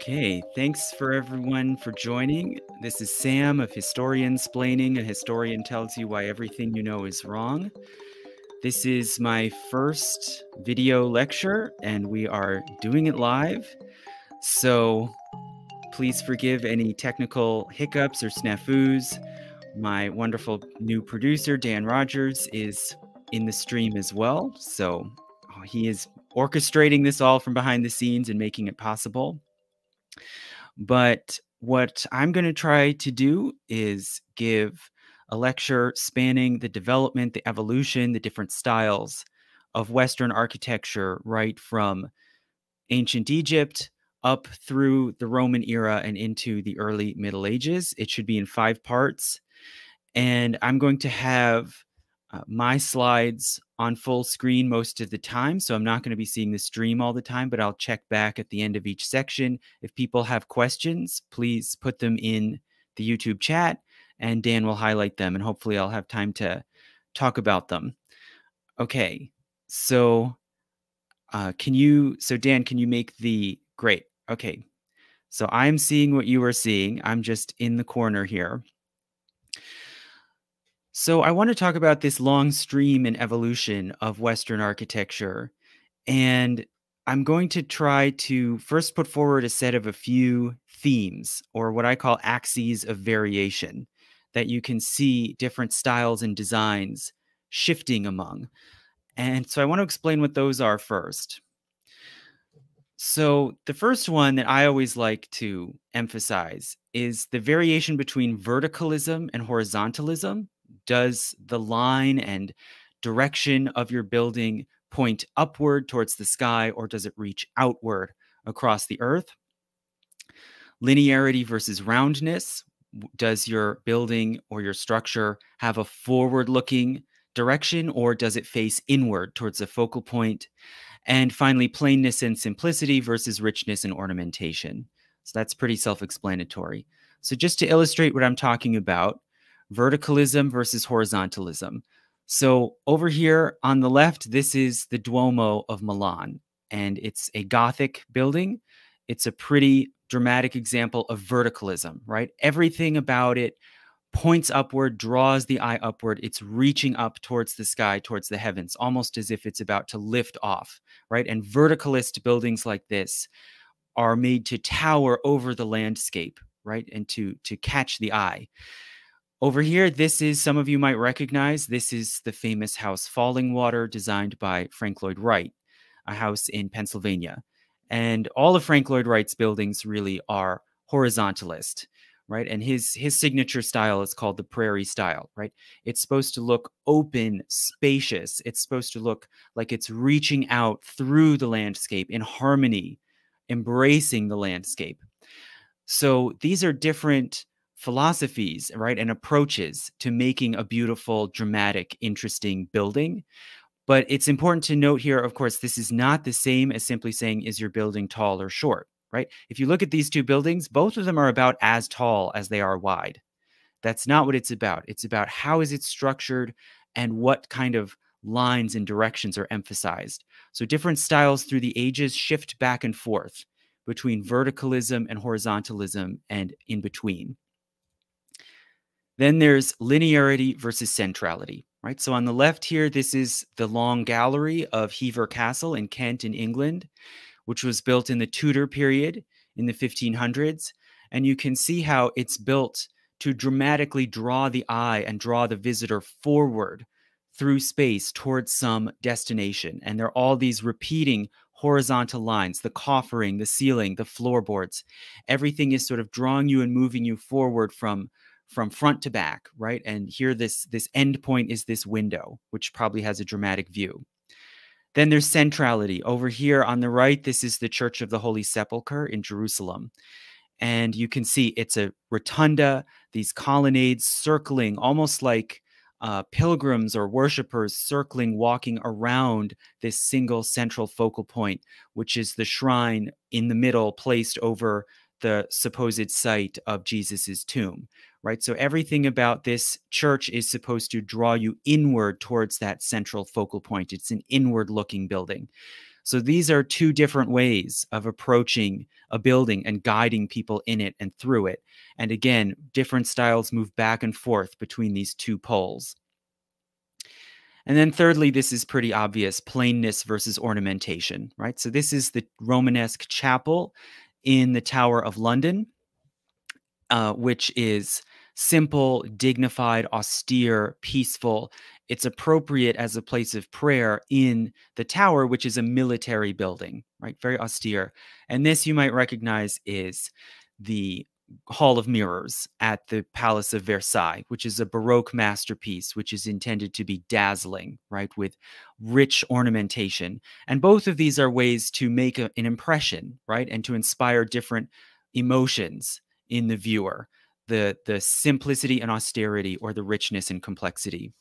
Okay, thanks for everyone for joining. This is Sam of Historiansplaining. A historian tells you why everything you know is wrong. This is my first video lecture, and we are doing it live. So please forgive any technical hiccups or snafus. My wonderful new producer, Dan Rogers, is in the stream as well. So he is orchestrating this all from behind the scenes and making it possible. But what I'm going to try to do is give a lecture spanning the development, the evolution, the different styles of Western architecture, right from ancient Egypt up through the Roman era and into the early Middle Ages. It should be in 5 parts. And I'm going to have my slides on full screen most of the time, so I'm not going to be seeing the stream all the time, but I'll check back at the end of each section. If people have questions, please put them in the YouTube chat, and Dan will highlight them, and hopefully I'll have time to talk about them. Okay, so Dan, can you make the, great, okay. So I'm seeing what you are seeing. I'm just in the corner here. So I want to talk about this long stream and evolution of Western architecture, and I'm going to try to first put forward a set of a few themes, or what I call axes of variation, that you can see different styles and designs shifting among. And so I want to explain what those are first. So the first one that I always like to emphasize is the variation between verticalism and horizontalism. Does the line and direction of your building point upward towards the sky, or does it reach outward across the earth? Linearity versus roundness. Does your building or your structure have a forward-looking direction, or does it face inward towards the focal point? And finally, plainness and simplicity versus richness and ornamentation. So that's pretty self-explanatory. So just to illustrate what I'm talking about, verticalism versus horizontalism. So over here on the left, this is the Duomo of Milan, and it's a Gothic building. It's a pretty dramatic example of verticalism, right? Everything about it points upward, draws the eye upward. It's reaching up towards the sky, towards the heavens, almost as if it's about to lift off, right? And verticalist buildings like this are made to tower over the landscape, right? And to catch the eye. Over here, this is, some of you might recognize, this is the famous house Fallingwater, designed by Frank Lloyd Wright, a house in Pennsylvania. And all of Frank Lloyd Wright's buildings really are horizontalist, right? And his signature style is called the Prairie style, right? It's supposed to look open, spacious. It's supposed to look like it's reaching out through the landscape in harmony, embracing the landscape. So these are different philosophies, right, and approaches to making a beautiful, dramatic, interesting building. But it's important to note here, of course, this is not the same as simply saying, is your building tall or short, right? If you look at these two buildings, both of them are about as tall as they are wide. That's not what it's about. It's about how is it structured and what kind of lines and directions are emphasized. So different styles through the ages shift back and forth between verticalism and horizontalism and in between. Then there's linearity versus centrality, right? So on the left here, this is the long gallery of Hever Castle in Kent in England, which was built in the Tudor period in the 1500s. And you can see how it's built to dramatically draw the eye and draw the visitor forward through space towards some destination. And there are all these repeating horizontal lines, the coffering, the ceiling, the floorboards. Everything is sort of drawing you and moving you forward from front to back, right? And here this end point is this window, which probably has a dramatic view. Then there's centrality. Over here on the right, this is the Church of the Holy Sepulchre in Jerusalem. And you can see it's a rotunda, these colonnades circling, almost like pilgrims or worshipers circling, walking around this single central focal point, which is the shrine in the middle placed over the supposed site of Jesus's tomb, right? So everything about this church is supposed to draw you inward towards that central focal point. It's an inward looking building. So these are two different ways of approaching a building and guiding people in it and through it. And again, different styles move back and forth between these two poles. And then thirdly, this is pretty obvious, plainness versus ornamentation, right? So this is the Romanesque chapel in the Tower of London, which is simple, dignified, austere, peaceful. It's appropriate as a place of prayer in the tower, which is a military building, right? Very austere. And this you might recognize is the Hall of Mirrors at the Palace of Versailles, which is a Baroque masterpiece, which is intended to be dazzling, right, with rich ornamentation. And both of these are ways to make an impression, right, and to inspire different emotions in the viewer, the simplicity and austerity or the richness and complexity.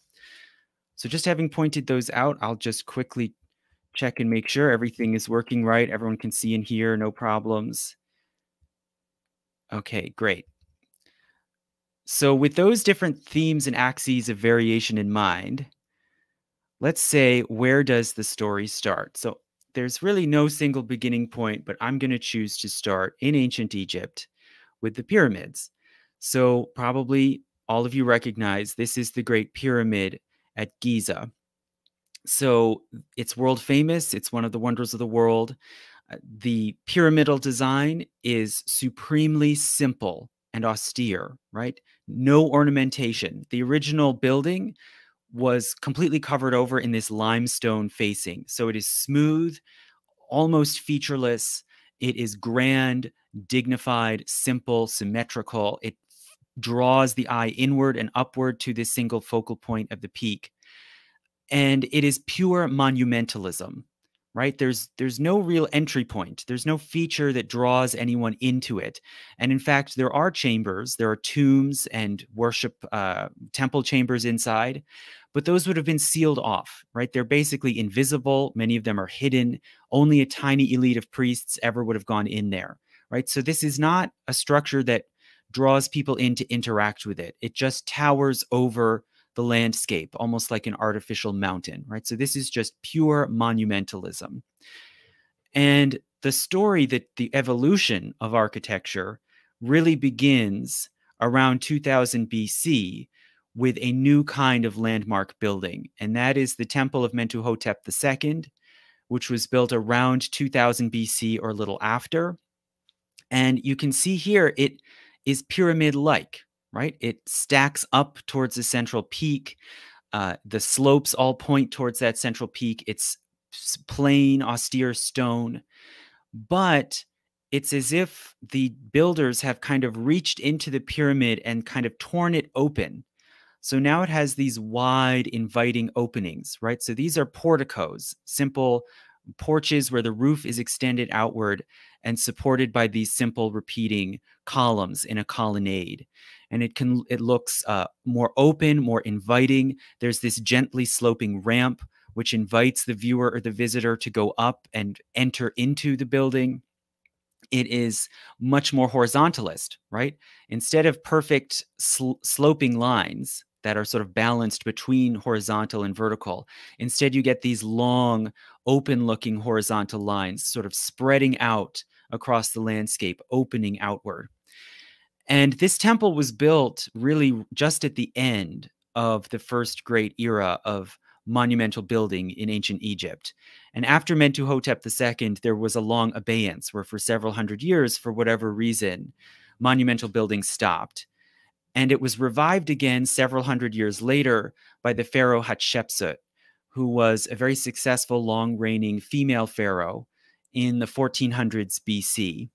So just having pointed those out, I'll just quickly check and make sure everything is working right. Everyone can see and hear, no problems. Okay, great. So with those different themes and axes of variation in mind, let's say, where does the story start? So there's really no single beginning point, but I'm going to choose to start in ancient Egypt with the pyramids. So probably all of you recognize this is the Great Pyramid at Giza. So it's world famous. It's one of the wonders of the world. The pyramidal design is supremely simple and austere, right? No ornamentation. The original building was completely covered over in this limestone facing. So it is smooth, almost featureless. It is grand, dignified, simple, symmetrical. It draws the eye inward and upward to this single focal point of the peak. And it is pure monumentalism. Right? There's no real entry point. There's no feature that draws anyone into it. And in fact, there are chambers, there are tombs and worship temple chambers inside, but those would have been sealed off, right? They're basically invisible. Many of them are hidden. Only a tiny elite of priests ever would have gone in there, right? So this is not a structure that draws people in to interact with it. It just towers over the landscape, almost like an artificial mountain, right? So this is just pure monumentalism. And the story that the evolution of architecture really begins around 2000 BC with a new kind of landmark building. And that is the Temple of Mentuhotep II, which was built around 2000 BC or a little after. And you can see here, it is pyramid-like, right? It stacks up towards the central peak. The slopes all point towards that central peak. It's plain, austere stone. But it's as if the builders have kind of reached into the pyramid and kind of torn it open. So now it has these wide, inviting openings, right? So these are porticos, simple porches where the roof is extended outward and supported by these simple repeating columns in a colonnade. And it looks more open, more inviting. There's this gently sloping ramp, which invites the viewer or the visitor to go up and enter into the building. It is much more horizontalist, right? Instead of perfect sloping lines that are sort of balanced between horizontal and vertical, instead you get these long, open-looking horizontal lines sort of spreading out across the landscape, opening outward. And this temple was built really just at the end of the first great era of monumental building in ancient Egypt. And after Mentuhotep II, there was a long abeyance where for several hundred years, for whatever reason, monumental building stopped. And it was revived again several hundred years later by the pharaoh Hatshepsut, who was a very successful, long-reigning female pharaoh in the 1400s BC.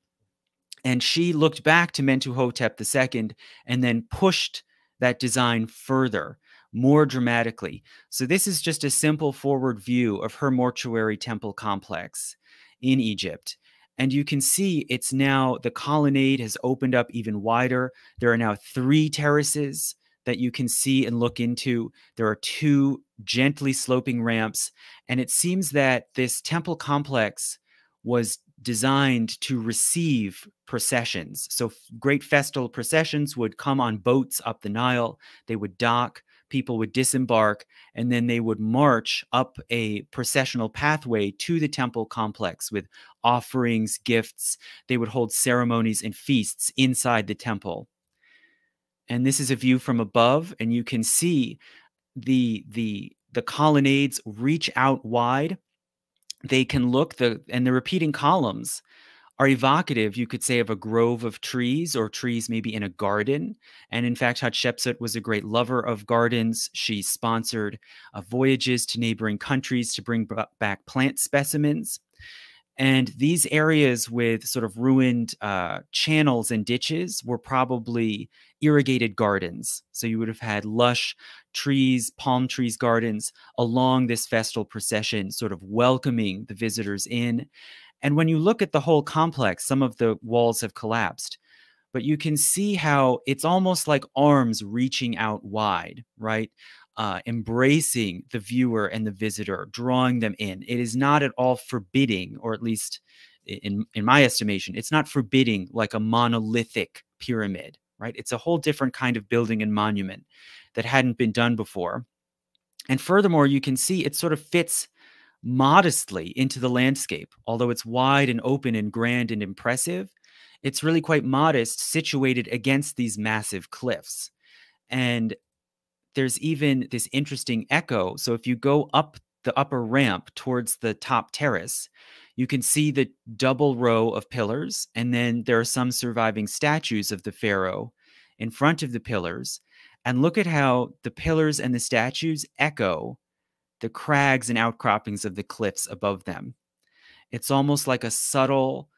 And she looked back to Mentuhotep II and then pushed that design further, more dramatically. So this is just a simple forward view of her mortuary temple complex in Egypt. And you can see it's now, the colonnade has opened up even wider. There are now three terraces that you can see and look into. There are two gently sloping ramps. And it seems that this temple complex was designed to receive processions. So great festal processions would come on boats up the Nile. They would dock. people would disembark, and then they would march up a processional pathway to the temple complex with offerings, gifts. They would hold ceremonies and feasts inside the temple. And this is a view from above, and you can see the colonnades reach out wide. They can look, and the repeating columns are evocative, you could say, of a grove of trees, or trees maybe in a garden. And in fact, Hatshepsut was a great lover of gardens. She sponsored voyages to neighboring countries to bring back plant specimens. And these areas with sort of ruined channels and ditches were probably irrigated gardens. So you would have had lush trees, palm trees, gardens along this festal procession, sort of welcoming the visitors in. And when you look at the whole complex, some of the walls have collapsed, but you can see how it's almost like arms reaching out wide, right? Embracing the viewer and the visitor, drawing them in. It is not at all forbidding, or at least in my estimation, it's not forbidding like a monolithic pyramid, right? It's a whole different kind of building and monument that hadn't been done before. And furthermore, you can see it sort of fits modestly into the landscape. Although it's wide and open and grand and impressive, it's really quite modest, situated against these massive cliffs. And there's even this interesting echo. So if you go up the upper ramp towards the top terrace, you can see the double row of pillars. And then there are some surviving statues of the pharaoh in front of the pillars. And look at how the pillars and the statues echo the crags and outcroppings of the cliffs above them. It's almost like a subtle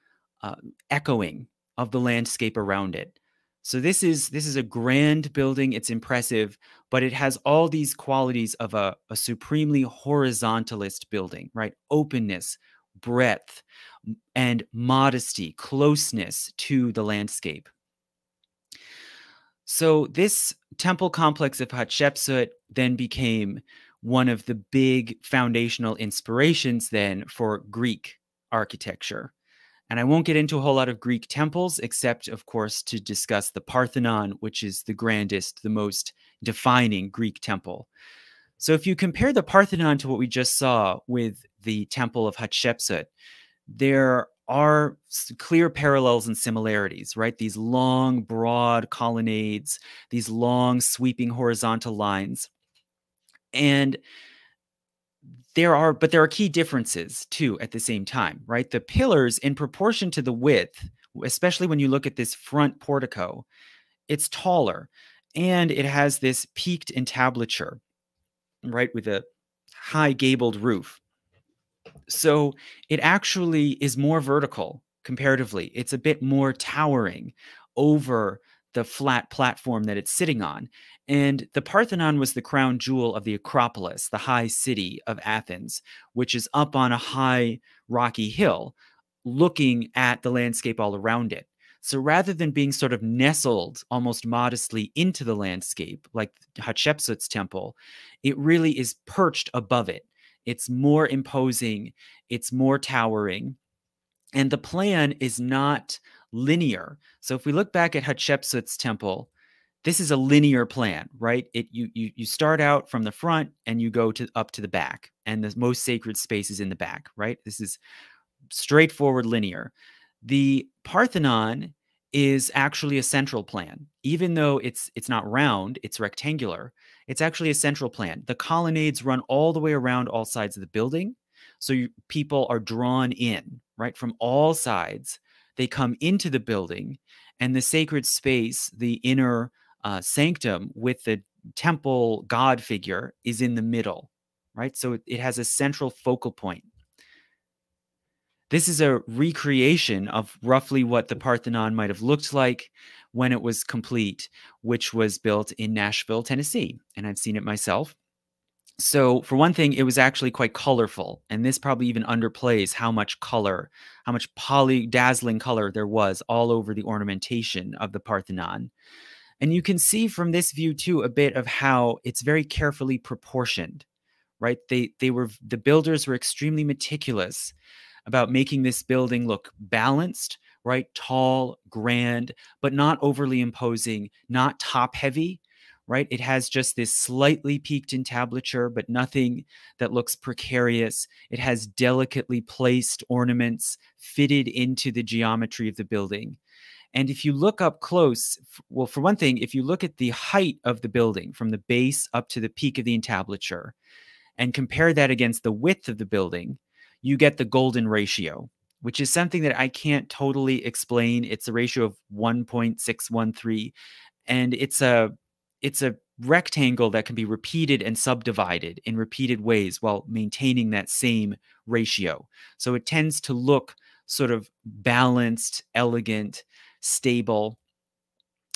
echoing of the landscape around it. So this is a grand building. It's impressive, but it has all these qualities of a supremely horizontalist building, right? Openness, breadth, and modesty, closeness to the landscape. So this temple complex of Hatshepsut then became one of the big foundational inspirations then for Greek architecture. And I won't get into a whole lot of Greek temples, except, of course, to discuss the Parthenon, which is the grandest, the most defining Greek temple. So if you compare the Parthenon to what we just saw with the temple of Hatshepsut, there are clear parallels and similarities, right? These long, broad colonnades, these long, sweeping horizontal lines. And But there are key differences too at the same time, right? The pillars, in proportion to the width, especially when you look at this front portico, it's taller and it has this peaked entablature, right? With a high gabled roof. So it actually is more vertical comparatively. It's a bit more towering over the flat platform that it's sitting on. And the Parthenon was the crown jewel of the Acropolis, the high city of Athens, which is up on a high rocky hill, looking at the landscape all around it. So rather than being sort of nestled almost modestly into the landscape, like Hatshepsut's temple, it really is perched above it. It's more imposing, it's more towering, and the plan is not linear. So if we look back at Hatshepsut's temple, this is a linear plan, right? You start out from the front and you go up to the back, and the most sacred space is in the back, right? This is straightforward linear. The Parthenon is actually a central plan. Even though it's not round, it's rectangular, it's actually a central plan. The colonnades run all the way around all sides of the building. So people are drawn in, right? From all sides, they come into the building, and the sacred space, the inner sanctum with the temple god figure, is in the middle, right? So it has a central focal point. This is a recreation of roughly what the Parthenon might have looked like when it was complete, which was built in Nashville, Tennessee, and I've seen it myself. So for one thing, it was actually quite colorful, and this probably even underplays how much color, how much dazzling color there was all over the ornamentation of the Parthenon. And you can see from this view too a bit of how it's very carefully proportioned, right? The builders were extremely meticulous about making this building look balanced, right? Tall, grand, but not overly imposing, not top heavy, right? It has just this slightly peaked entablature, but nothing that looks precarious. It has delicately placed ornaments fitted into the geometry of the building. And if you look up close, well, for one thing, if you look at the height of the building from the base up to the peak of the entablature and compare that against the width of the building, you get the golden ratio, which is something that I can't totally explain. It's a ratio of 1.613, and it's a rectangle that can be repeated and subdivided in repeated ways while maintaining that same ratio. So it tends to look sort of balanced, elegant, stable.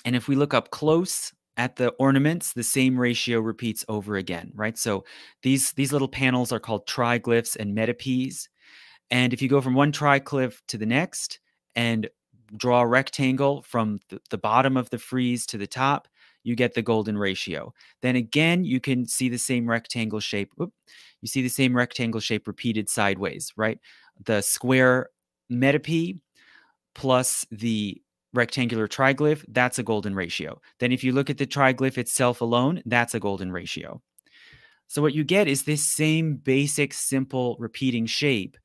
And if we look up close at the ornaments, the same ratio repeats over again, right? So these little panels are called triglyphs and metopes. And if you go from one triglyph to the next and draw a rectangle from the bottom of the frieze to the top, you get the golden ratio. Then again, you can see the same rectangle shape. You see the same rectangle shape repeated sideways, right? The square metope plus the rectangular triglyph, that's a golden ratio. Then if you look at the triglyph itself alone, that's a golden ratio. So what you get is this same basic, simple, repeating shape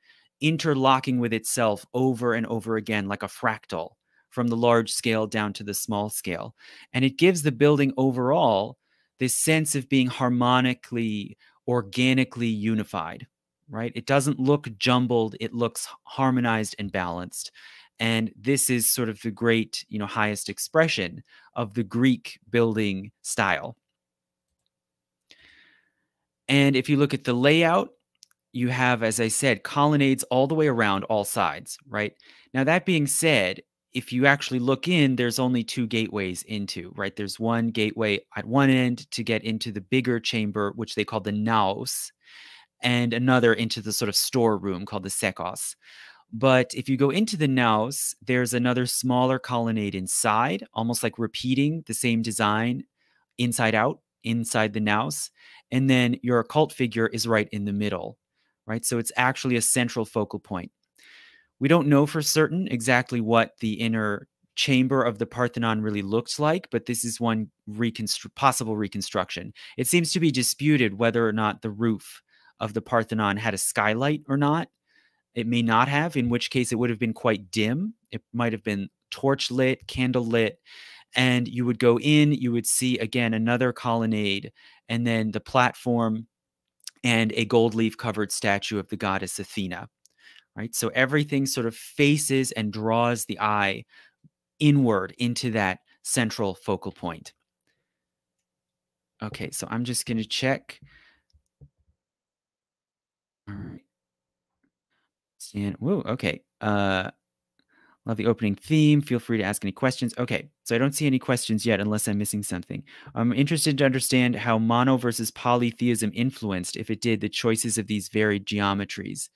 interlocking with itself over and over again like a fractal from the large scale down to the small scale. And it gives the building overall this sense of being harmonically, organically unified, right? It doesn't look jumbled. It looks harmonized and balanced. And this is sort of the great, you know, highest expression of the Greek building style. And if you look at the layout, you have, as I said, colonnades all the way around all sides, right? Now, that being said, if you actually look in, there's only two gateways into, right? There's one gateway at one end to get into the bigger chamber, which they call the naos, and another into the sort of storeroom called the sekos. But if you go into the naos, there's another smaller colonnade inside, almost like repeating the same design inside out, inside the naos. And then your occult figure is right in the middle, right? So it's actually a central focal point. We don't know for certain exactly what the inner chamber of the Parthenon really looked like, but this is one possible reconstruction. It seems to be disputed whether or not the roof of the Parthenon had a skylight or not. It may not have, in which case it would have been quite dim. It might have been torch lit, candle lit, and you would go in, you would see again another colonnade, and then the platform and a gold leaf covered statue of the goddess Athena, right? So everything sort of faces and draws the eye inward into that central focal point. Okay, so I'm just going to check. All right. And, whoa, okay. Love the opening theme. Feel free to ask any questions. Okay, so I don't see any questions yet unless I'm missing something. I'm interested to understand how mono versus polytheism influenced, if it did, the choices of these varied geometries.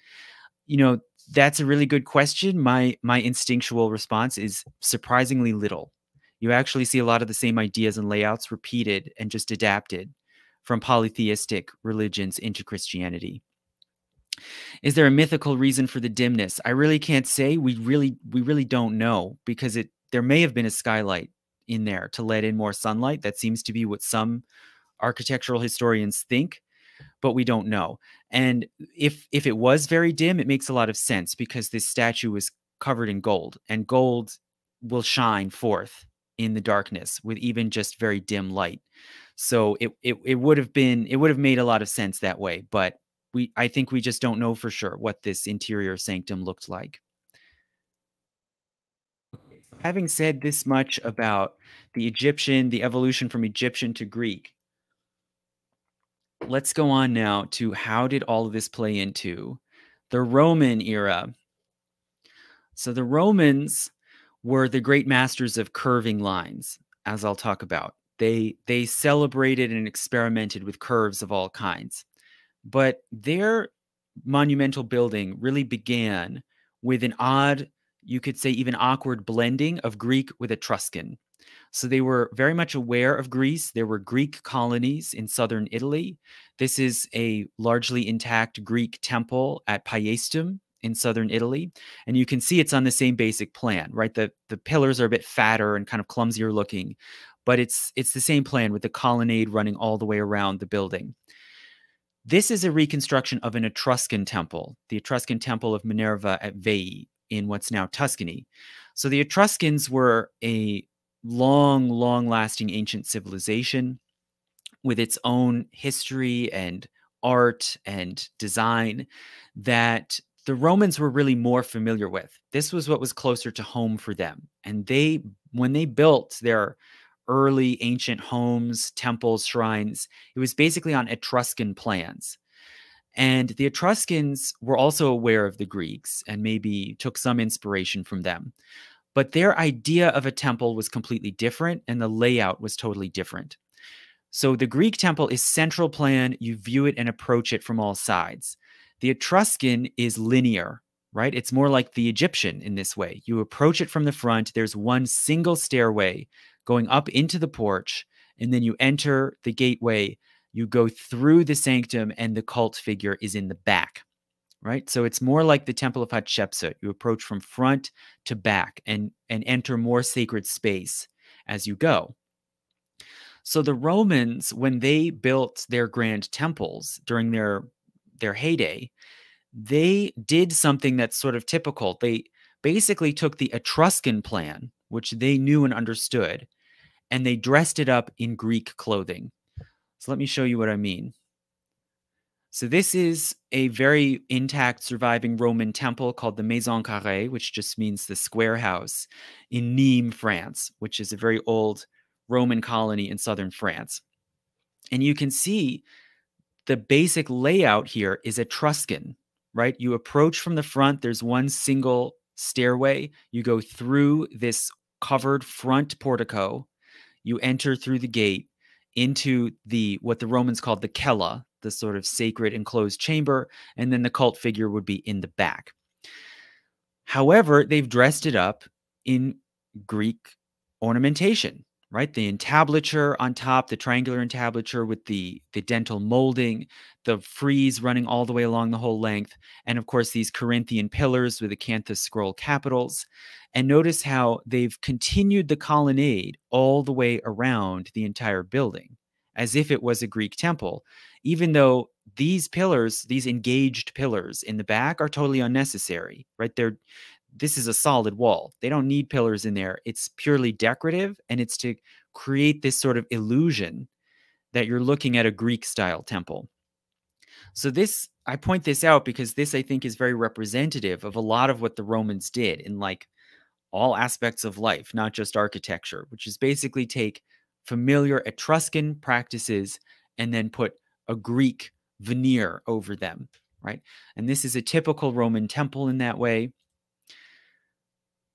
You know, that's a really good question. My instinctual response is surprisingly little. You actually see a lot of the same ideas and layouts repeated and just adapted from polytheistic religions into Christianity. Is there a mythical reason for the dimness? I really can't say. We really don't know, because there may have been a skylight in there to let in more sunlight. That seems to be what some architectural historians think, but we don't know. And if it was very dim, it makes a lot of sense, because this statue was covered in gold, and gold will shine forth in the darkness with even just very dim light. So it would have made a lot of sense that way, but I think we just don't know for sure what this interior sanctum looked like. Having said this much about the evolution from Egyptian to Greek, let's go on now to how did all of this play into the Roman era. So the Romans were the great masters of curving lines, as I'll talk about. They celebrated and experimented with curves of all kinds. But their monumental building really began with an odd, you could say even awkward, blending of Greek with Etruscan. So they were very much aware of Greece. There were Greek colonies in southern Italy. This is a largely intact Greek temple at Paestum in southern Italy. And you can see it's on the same basic plan, right? The pillars are a bit fatter and kind of clumsier looking, but it's the same plan with the colonnade running all the way around the building. This is a reconstruction of an Etruscan temple, the Etruscan temple of Minerva at Veii in what's now Tuscany. So the Etruscans were a long, long-lasting ancient civilization with its own history and art and design that the Romans were really more familiar with. This was what was closer to home for them. And they, when they built their early ancient homes, temples, shrines, it was basically on Etruscan plans. And the Etruscans were also aware of the Greeks and maybe took some inspiration from them. But their idea of a temple was completely different, and the layout was totally different. So the Greek temple is central plan. You view it and approach it from all sides. The Etruscan is linear, right? It's more like the Egyptian in this way. You approach it from the front. There's one single stairway going up into the porch, and then you enter the gateway, you go through the sanctum, and the cult figure is in the back, right? So it's more like the Temple of Hatshepsut. You approach from front to back and enter more sacred space as you go. So the Romans, when they built their grand temples during their heyday, they did something that's sort of typical. They basically took the Etruscan plan, which they knew and understood, and they dressed it up in Greek clothing. So let me show you what I mean. So this is a very intact surviving Roman temple called the Maison Carrée, which just means the square house, in Nîmes, France, which is a very old Roman colony in southern France. And you can see the basic layout here is Etruscan, right? You approach from the front. There's one single stairway. You go through this covered front portico. You enter through the gate into the what the Romans called the kella, the sort of sacred enclosed chamber, and then the cult figure would be in the back. However, they've dressed it up in Greek ornamentation, right? The entablature on top, the triangular entablature with the dental molding, the frieze running all the way along the whole length, and of course these Corinthian pillars with acanthus scroll capitals. And notice how they've continued the colonnade all the way around the entire building, as if it was a Greek temple, even though these pillars, these engaged pillars in the back, are totally unnecessary, right? This is a solid wall. They don't need pillars in there. It's purely decorative, and it's to create this sort of illusion that you're looking at a Greek-style temple. So this, I point this out because this, I think, is very representative of a lot of what the Romans did in like all aspects of life, not just architecture, which is basically take familiar Etruscan practices and then put a Greek veneer over them, right? And this is a typical Roman temple in that way.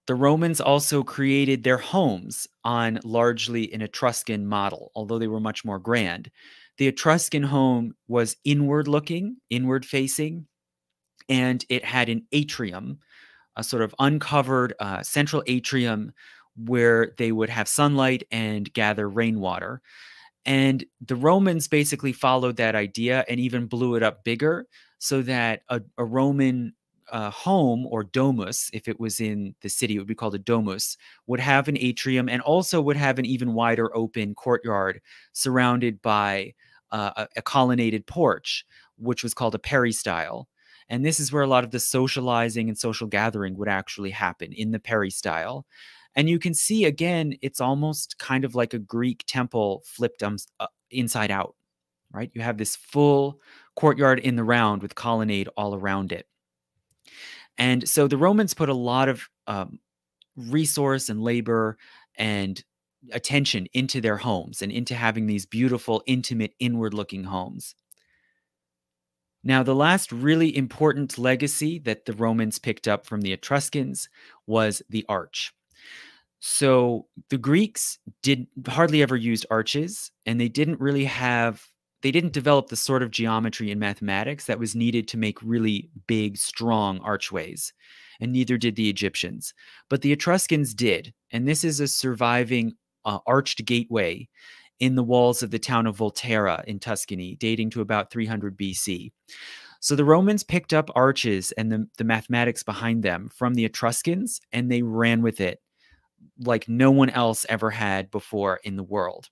The Romans also created their homes on largely an Etruscan model, although they were much more grand. The Etruscan home was inward-looking, inward-facing, and it had an atrium, a sort of uncovered central atrium where they would have sunlight and gather rainwater. And the Romans basically followed that idea and even blew it up bigger so that a Roman home or domus, if it was in the city, it would be called a domus, would have an atrium and also would have an even wider open courtyard surrounded by a colonnaded porch, which was called a peristyle. And this is where a lot of the socializing and social gathering would actually happen, in the peristyle. And you can see, again, it's almost kind of like a Greek temple flipped inside out, right? You have this full courtyard in the round with colonnade all around it. And so the Romans put a lot of resource and labor and attention into their homes and into having these beautiful, intimate, inward-looking homes. Now, the last really important legacy that the Romans picked up from the Etruscans was the arch. So the Greeks did hardly ever use arches, and they didn't really have... They didn't develop the sort of geometry and mathematics that was needed to make really big, strong archways, and neither did the Egyptians. But the Etruscans did, and this is a surviving arched gateway in the walls of the town of Volterra in Tuscany, dating to about 300 BC. So the Romans picked up arches and the mathematics behind them from the Etruscans, and they ran with it like no one else ever had before in the world.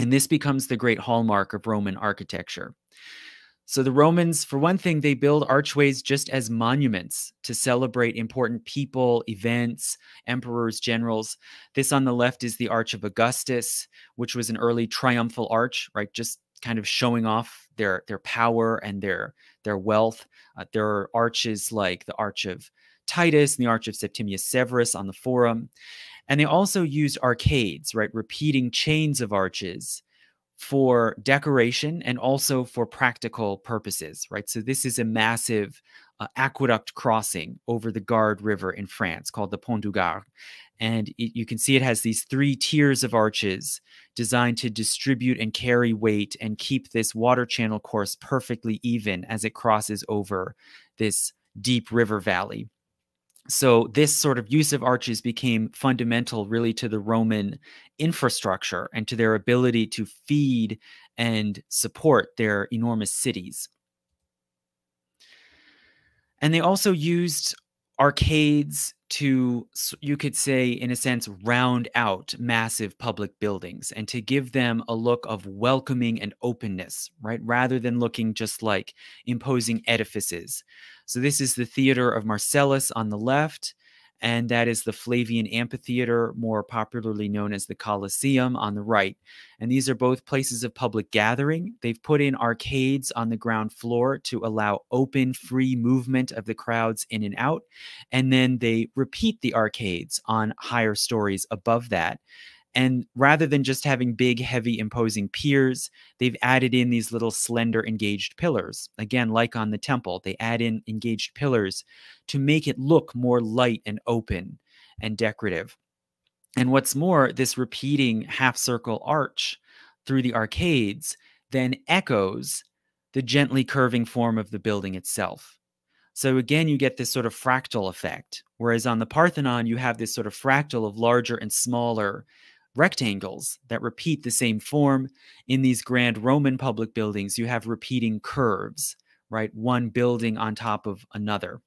And this becomes the great hallmark of Roman architecture. So the Romans, for one thing, they build archways just as monuments to celebrate important people, events, emperors, generals. This on the left is the Arch of Augustus, which was an early triumphal arch, right? Just kind of showing off their power and their wealth. There are arches like the Arch of Titus and the Arch of Septimius Severus on the Forum. And they also used arcades, right? Repeating chains of arches for decoration and also for practical purposes, right? So this is a massive aqueduct crossing over the Gard River in France called the Pont du Gard. And you can see it has these three tiers of arches designed to distribute and carry weight and keep this water channel course perfectly even as it crosses over this deep river valley. So this sort of use of arches became fundamental really to the Roman infrastructure and to their ability to feed and support their enormous cities. And they also used arcades to, you could say, in a sense, round out massive public buildings and to give them a look of welcoming and openness, right? Rather than looking just like imposing edifices. So this is the Theater of Marcellus on the left, and that is the Flavian Amphitheater, more popularly known as the Colosseum, on the right. And these are both places of public gathering. They've put in arcades on the ground floor to allow open, free movement of the crowds in and out. And then they repeat the arcades on higher stories above that. And rather than just having big, heavy, imposing piers, they've added in these little slender engaged pillars. Again, like on the temple, they add in engaged pillars to make it look more light and open and decorative. And what's more, this repeating half-circle arch through the arcades then echoes the gently curving form of the building itself. So again, you get this sort of fractal effect, whereas on the Parthenon, you have this sort of fractal of larger and smaller rectangles that repeat the same form. In these grand Roman public buildings, you have repeating curves, right? One building on top of another.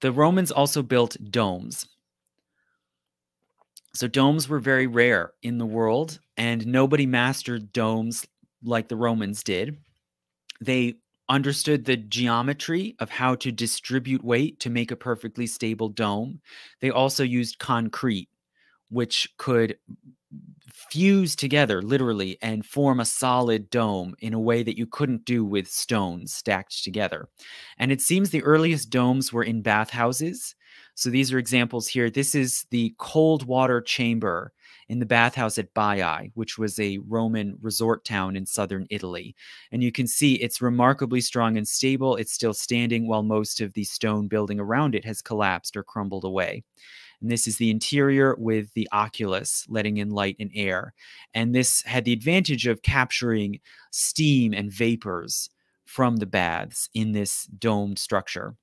The Romans also built domes. So domes were very rare in the world, and nobody mastered domes like the Romans did. They understood the geometry of how to distribute weight to make a perfectly stable dome. They also used concrete, which could fuse together literally and form a solid dome in a way that you couldn't do with stones stacked together. And it seems the earliest domes were in bathhouses. So these are examples here. This is the cold water chamber in the bathhouse at Baiae, which was a Roman resort town in southern Italy. And you can see it's remarkably strong and stable. It's still standing while most of the stone building around it has collapsed or crumbled away. And this is the interior with the oculus letting in light and air. And this had the advantage of capturing steam and vapors from the baths in this domed structure.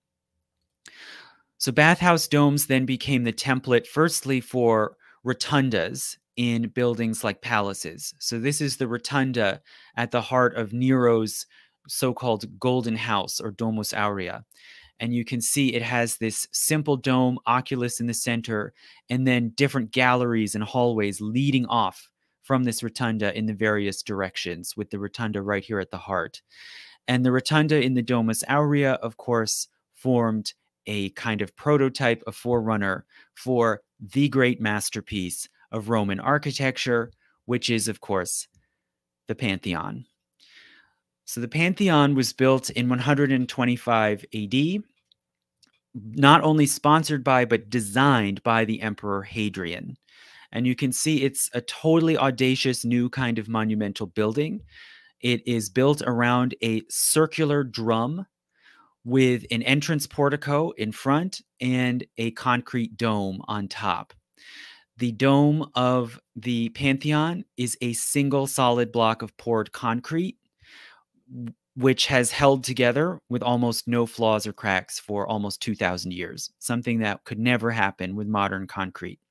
So bathhouse domes then became the template, firstly, for rotundas in buildings like palaces. So this is the rotunda at the heart of Nero's so-called golden house or Domus Aurea. And you can see it has this simple dome, oculus in the center, and then different galleries and hallways leading off from this rotunda in the various directions, with the rotunda right here at the heart. And the rotunda in the Domus Aurea, of course, formed a kind of prototype, a forerunner for the great masterpiece of Roman architecture, which is, of course, the Pantheon. So the Pantheon was built in 125 AD, not only sponsored by, but designed by the Emperor Hadrian. And you can see it's a totally audacious new kind of monumental building. It is built around a circular drum with an entrance portico in front and a concrete dome on top. The dome of the Pantheon is a single solid block of poured concrete, which has held together with almost no flaws or cracks for almost 2,000 years, something that could never happen with modern concrete.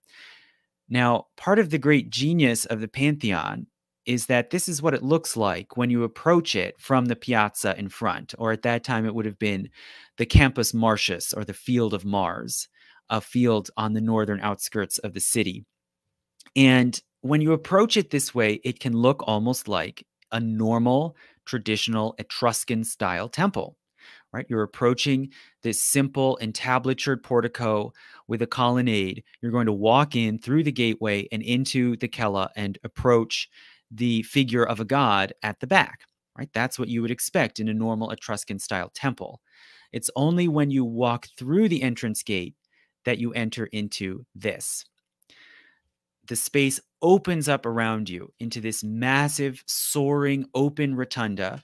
Now, part of the great genius of the Pantheon is that this is what it looks like when you approach it from the piazza in front, or at that time it would have been the Campus Martius, or the Field of Mars, a field on the northern outskirts of the city. And when you approach it this way, it can look almost like a normal, traditional Etruscan style temple, right? You're approaching this simple entablature portico with a colonnade. You're going to walk in through the gateway and into the kella and approach the figure of a god at the back, right? That's what you would expect in a normal Etruscan style temple. It's only when you walk through the entrance gate that you enter into this. The space opens up around you into this massive, soaring, open rotunda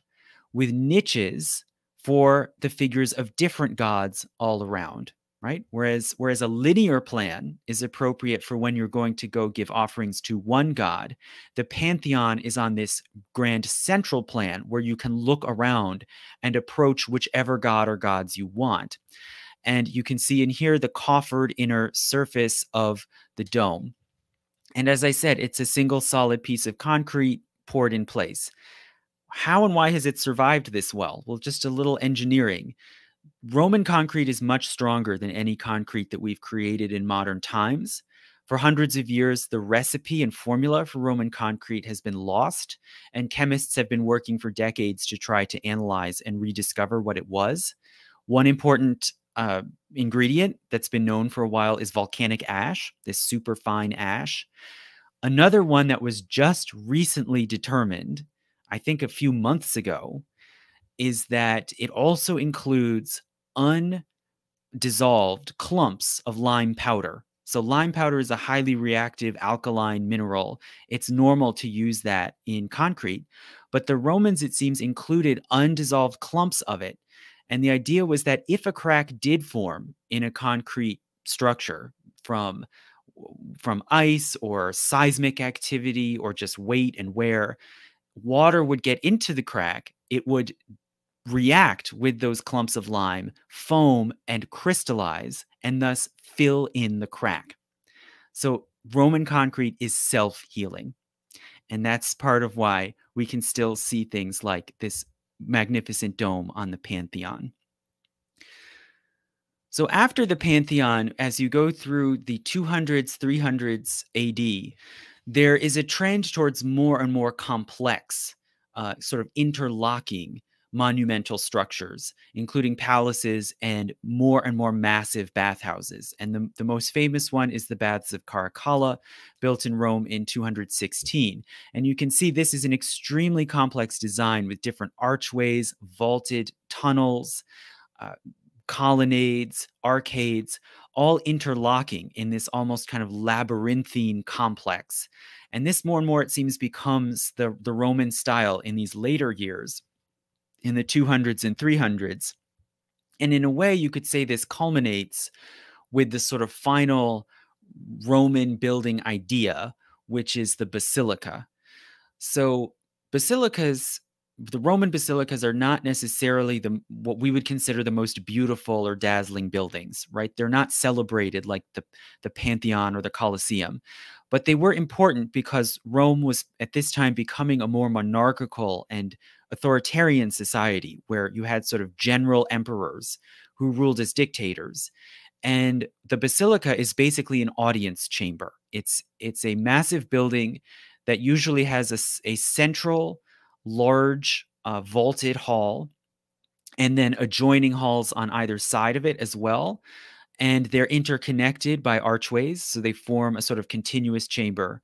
with niches for the figures of different gods all around, right? Whereas a linear plan is appropriate for when you're going to go give offerings to one god, the Pantheon is on this grand central plan where you can look around and approach whichever god or gods you want. And you can see in here the coffered inner surface of the dome. And as I said, it's a single solid piece of concrete poured in place. How and why has it survived this well? Well, just a little engineering. Roman concrete is much stronger than any concrete that we've created in modern times. For hundreds of years, the recipe and formula for Roman concrete has been lost, and chemists have been working for decades to try to analyze and rediscover what it was. One important ingredient that's been known for a while is volcanic ash, this super fine ash. Another one that was just recently determined, I think a few months ago, is that it also includes undissolved clumps of lime powder. So lime powder is a highly reactive alkaline mineral. It's normal to use that in concrete, but the Romans, it seems, included undissolved clumps of it. And the idea was that if a crack did form in a concrete structure from ice or seismic activity or just weight and wear, water would get into the crack. It would react with those clumps of lime, foam, and crystallize, and thus fill in the crack. So Roman concrete is self-healing. And that's part of why we can still see things like this magnificent dome on the Pantheon. So after the Pantheon, as you go through the 200s, 300s AD, there is a trend towards more and more complex, sort of interlocking monumental structures, including palaces and more massive bathhouses. And the most famous one is the Baths of Caracalla, built in Rome in 216. And you can see this is an extremely complex design with different archways, vaulted tunnels, colonnades, arcades, all interlocking in this almost kind of labyrinthine complex. And this more and more, it seems, becomes the Roman style in these later years, in the 200s and 300s. And in a way, you could say this culminates with the sort of final Roman building idea, which is the basilica. So basilicas, the Roman basilicas, are not necessarily what we would consider the most beautiful or dazzling buildings, right? They're not celebrated like the Pantheon or the Colosseum, but they were important because Rome was at this time becoming a more monarchical and authoritarian society where you had sort of general emperors who ruled as dictators. And the basilica is basically an audience chamber. It's a massive building that usually has a central, large vaulted hall, and then adjoining halls on either side of it as well. And they're interconnected by archways, so they form a sort of continuous chamber.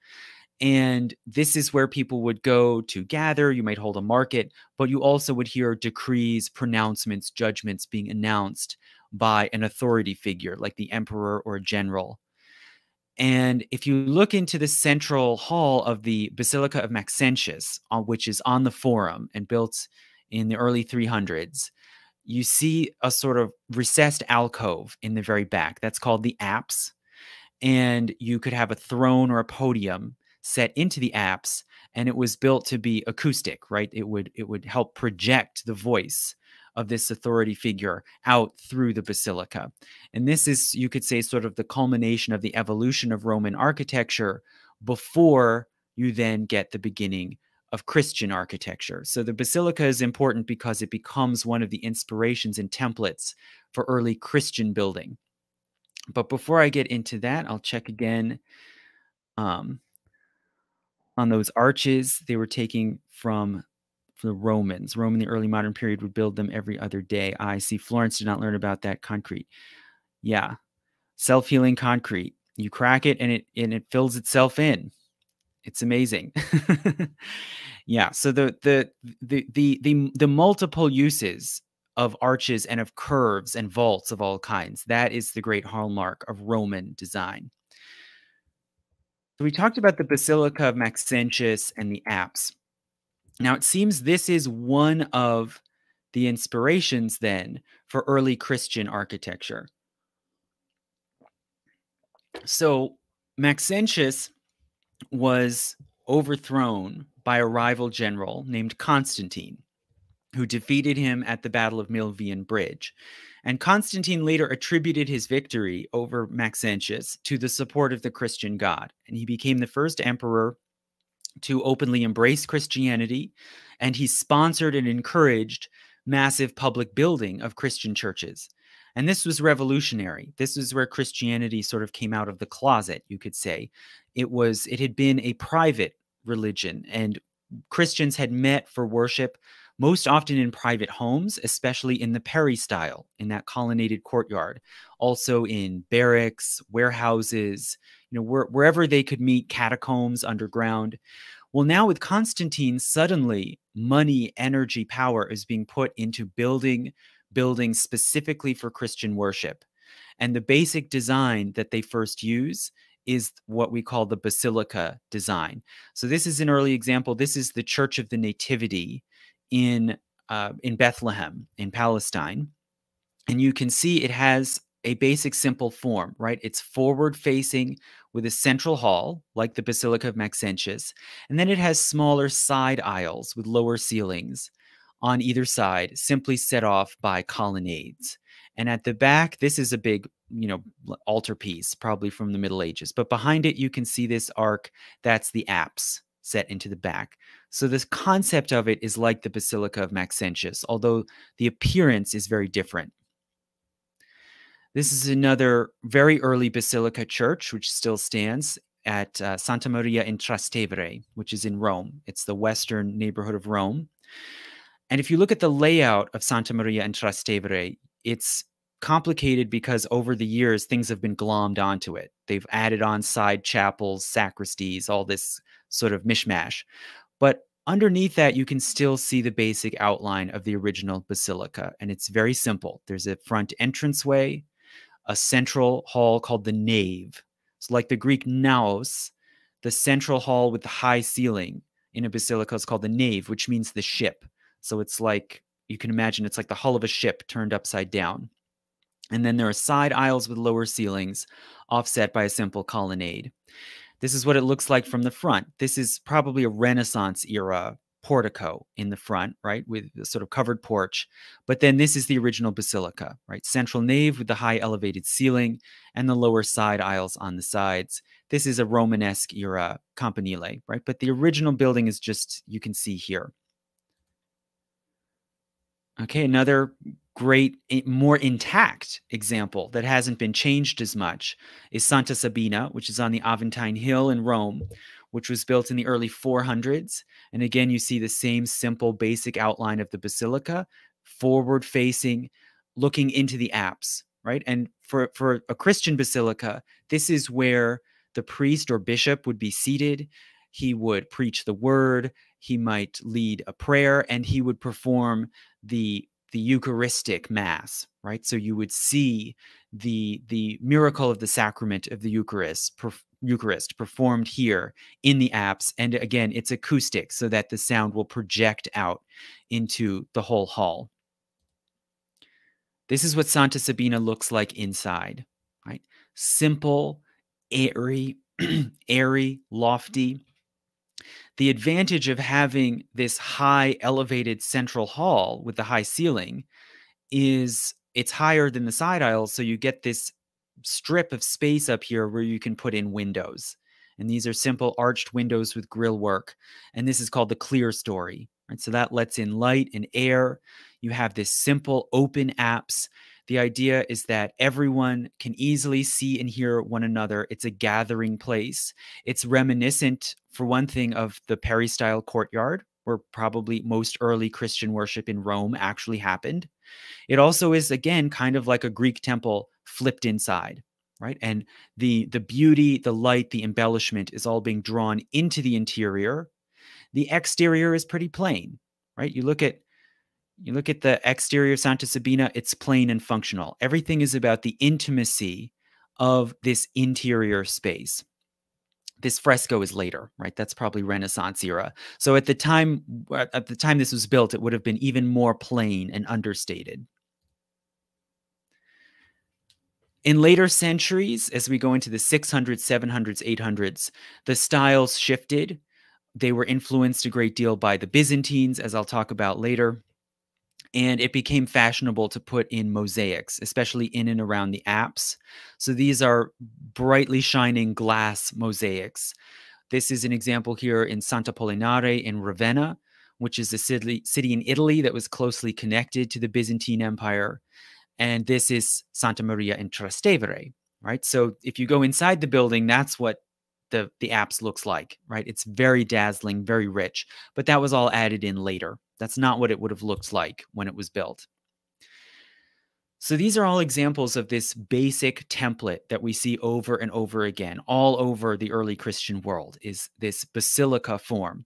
And this is where people would go to gather. You might hold a market, but you also would hear decrees, pronouncements, judgments being announced by an authority figure like the emperor or general. And if you look into the central hall of the Basilica of Maxentius, which is on the Forum and built in the early 300s, you see a sort of recessed alcove in the very back. That's called the apse. And you could have a throne or a podium set into the apse, and it was built to be acoustic, right? It would help project the voice of this authority figure out through the basilica. And this is, you could say, sort of the culmination of the evolution of Roman architecture before you then get the beginning of Christian architecture. So the basilica is important because it becomes one of the inspirations and templates for early Christian building. But before I get into that, I'll check again on those arches. They were taking from the Romans. Rome in the early modern period would build them every other day. I see. Florence did not learn about that concrete. Yeah. Self-healing concrete. You crack it and it fills itself in. It's amazing. Yeah. So the multiple uses of arches and of curves and vaults of all kinds, that is the great hallmark of Roman design. So we talked about the Basilica of Maxentius and the apse. Now, it seems this is one of the inspirations then for early Christian architecture. So Maxentius was overthrown by a rival general named Constantine, who defeated him at the Battle of Milvian Bridge. And Constantine later attributed his victory over Maxentius to the support of the Christian God. And he became the first emperor to openly embrace Christianity, and he sponsored and encouraged massive public building of Christian churches. And this was revolutionary. This is where Christianity sort of came out of the closet, you could say. It had been a private religion, and Christians had met for worship most often in private homes, especially in the Prairie style, in that colonnaded courtyard, also in barracks, warehouses, wherever they could meet, catacombs, underground. Well, now with Constantine, suddenly money, energy, power is being put into building buildings specifically for Christian worship. And the basic design that they first use is what we call the basilica design. So this is an early example. This is the Church of the Nativity in Bethlehem, in Palestine. And you can see it has a basic simple form, right? It's forward-facing with a central hall, like the Basilica of Maxentius, and then it has smaller side aisles with lower ceilings on either side, simply set off by colonnades. And at the back, this is a big, altarpiece, probably from the Middle Ages. But behind it, you can see this arc. That's the apse set into the back. So this concept of it is like the Basilica of Maxentius, although the appearance is very different. This is another very early basilica church, which still stands at Santa Maria in Trastevere, which is in Rome. It's the western neighborhood of Rome. And if you look at the layout of Santa Maria in Trastevere, it's complicated because over the years, things have been glommed onto it. They've added on side chapels, sacristies, all this sort of mishmash. But underneath that, you can still see the basic outline of the original basilica. And it's very simple. There's a front entranceway, a central hall called the nave. So like the Greek naos, the central hall with the high ceiling in a basilica is called the nave, which means the ship. So it's like, you can imagine, it's like the hull of a ship turned upside down. And then there are side aisles with lower ceilings offset by a simple colonnade. This is what it looks like from the front. This is probably a Renaissance era portico in the front, right? With a sort of covered porch. But then this is the original basilica, right? Central nave with the high elevated ceiling and the lower side aisles on the sides. This is a Romanesque era campanile, right? But the original building is just, you can see here. Okay, another great, more intact example that hasn't been changed as much is Santa Sabina, which is on the Aventine Hill in Rome, which was built in the early 400s. And again, you see the same simple basic outline of the basilica, forward-facing, looking into the apse, right? And for a Christian basilica, this is where the priest or bishop would be seated. He would preach the word, he might lead a prayer, and he would perform the Eucharistic Mass, right? So you would see the miracle of the sacrament of the Eucharist, performed here in the apse. And again, it's acoustic so that the sound will project out into the whole hall. This is what Santa Sabina looks like inside, right? Simple, airy, lofty. The advantage of having this high elevated central hall with the high ceiling is it's higher than the side aisles, so you get this strip of space up here where you can put in windows. And these are simple arched windows with grille work. And this is called the clerestory. Right? So that lets in light and air. You have this simple open apse. The idea is that everyone can easily see and hear one another. It's a gathering place. It's reminiscent, for one thing, of the peristyle courtyard, where probably most early Christian worship in Rome actually happened. It also is, again, kind of like a Greek temple flipped inside, right? And the beauty, the light, the embellishment is all being drawn into the interior. The exterior is pretty plain, right? You look at the exterior of Santa Sabina, it's plain and functional. Everything is about the intimacy of this interior space. This fresco is later, right? That's probably Renaissance era. So at the time this was built, it would have been even more plain and understated. In later centuries, as we go into the 600s, 700s, 800s, the styles shifted. They were influenced a great deal by the Byzantines, as I'll talk about later. And it became fashionable to put in mosaics, especially in and around the apse. So these are brightly shining glass mosaics. This is an example here in Sant'Apollinare in Ravenna, which is a city in Italy that was closely connected to the Byzantine Empire. And this is Santa Maria in Trastevere, right? So if you go inside the building, that's what the apse looks like, right? It's very dazzling, very rich, but that was all added in later. That's not what it would have looked like when it was built. So these are all examples of this basic template that we see over and over again, all over the early Christian world, is this basilica form.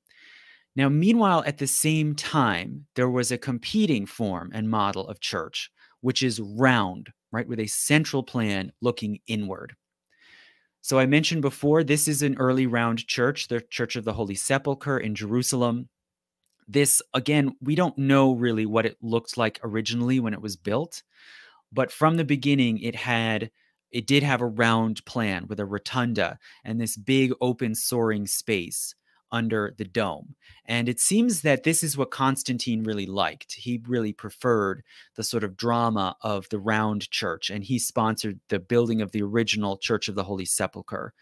Now, meanwhile, at the same time, there was a competing form and model of church, which is round, right, with a central plan looking inward. So I mentioned before, this is an early round church, the Church of the Holy Sepulchre in Jerusalem. This, again, we don't know really what it looked like originally when it was built, but from the beginning, it did have a round plan with a rotunda and this big open soaring space under the dome. And it seems that this is what Constantine really liked. He really preferred the sort of drama of the round church, and he sponsored the building of the original Church of the Holy Sepulchre.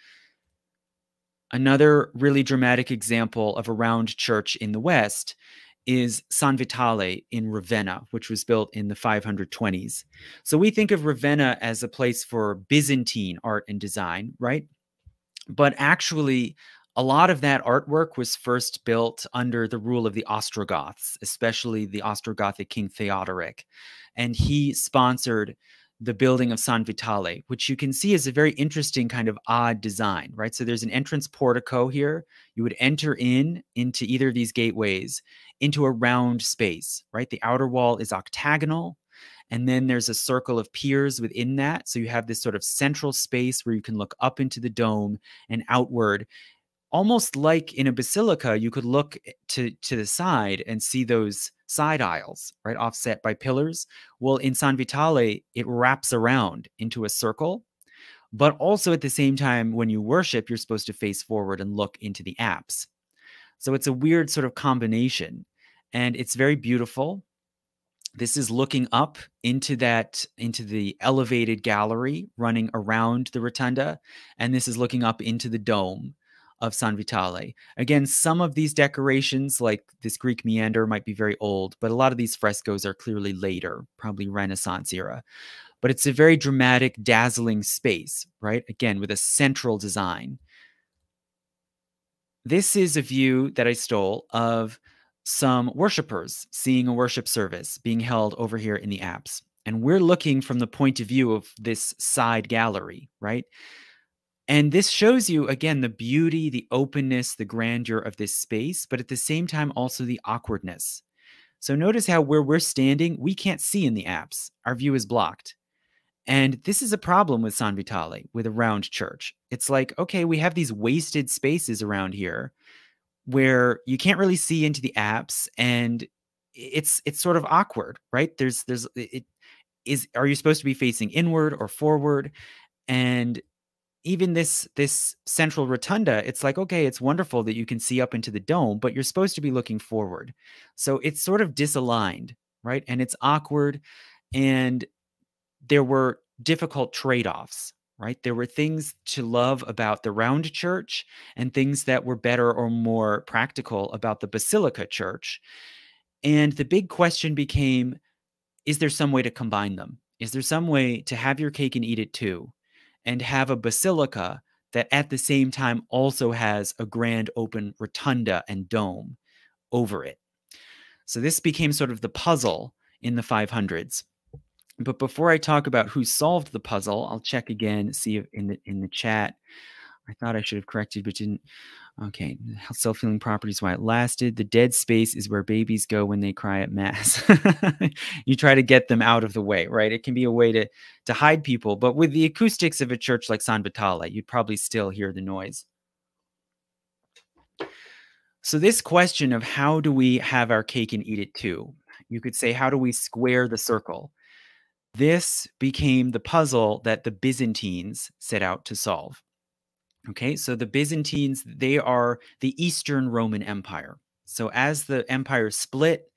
Another really dramatic example of a round church in the West is San Vitale in Ravenna, which was built in the 520s. So we think of Ravenna as a place for Byzantine art and design, right? But actually, a lot of that artwork was first built under the rule of the Ostrogoths, especially the Ostrogothic king Theodoric. And he sponsored the building of San Vitale, which you can see is a very interesting kind of odd design, right? So there's an entrance portico here. You would enter into either of these gateways into a round space, right? The outer wall is octagonal, and then there's a circle of piers within that. So you have this sort of central space where you can look up into the dome and outward. Almost like in a basilica, you could look to the side and see those side aisles, right, offset by pillars. Well, in San Vitale, it wraps around into a circle, but also at the same time, when you worship, you're supposed to face forward and look into the apse. So it's a weird sort of combination, and it's very beautiful. This is looking up into the elevated gallery running around the rotunda, and this is looking up into the dome of San Vitale. Again, some of these decorations, like this Greek meander, might be very old, but a lot of these frescoes are clearly later, probably Renaissance era. But it's a very dramatic, dazzling space, right? Again, with a central design. This is a view that I stole of some worshipers seeing a worship service being held over here in the apse. And we're looking from the point of view of this side gallery, right? And this shows you, again, the beauty, the openness, the grandeur of this space, but at the same time, also the awkwardness. So notice how where we're standing, we can't see in the apse. Our view is blocked. And this is a problem with San Vitale, with a round church. It's like, okay, we have these wasted spaces around here where you can't really see into the apse, and it's sort of awkward, right? Are you supposed to be facing inward or forward? And even this central rotunda, it's like, okay, it's wonderful that you can see up into the dome, but you're supposed to be looking forward. So it's sort of disaligned, right? And it's awkward. And there were difficult trade-offs, right? There were things to love about the round church and things that were better or more practical about the basilica church. And the big question became, is there some way to combine them? Is there some way to have your cake and eat it too, and have a basilica that at the same time also has a grand open rotunda and dome over it? So this became sort of the puzzle in the 500s. But before I talk about who solved the puzzle, I'll check again, see if in the chat. I thought I should have corrected, but didn't. Okay, self-healing properties, why it lasted. The dead space is where babies go when they cry at mass. You try to get them out of the way, right? It can be a way to hide people. But with the acoustics of a church like San Vitale, you'd probably still hear the noise. So this question of how do we have our cake and eat it too? You could say, how do we square the circle? This became the puzzle that the Byzantines set out to solve. Okay, so the Byzantines, they are the Eastern Roman Empire. So as the empire split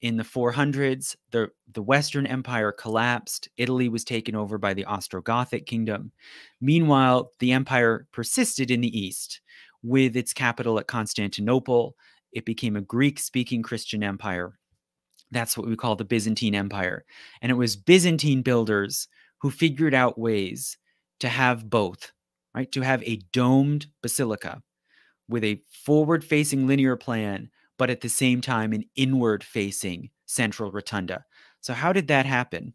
in the 400s, the Western Empire collapsed. Italy was taken over by the Ostrogothic kingdom. Meanwhile, the empire persisted in the East with its capital at Constantinople. It became a Greek-speaking Christian empire. That's what we call the Byzantine Empire. And it was Byzantine builders who figured out ways to have both. Right, to have a domed basilica with a forward-facing linear plan, but at the same time an inward-facing central rotunda. So how did that happen?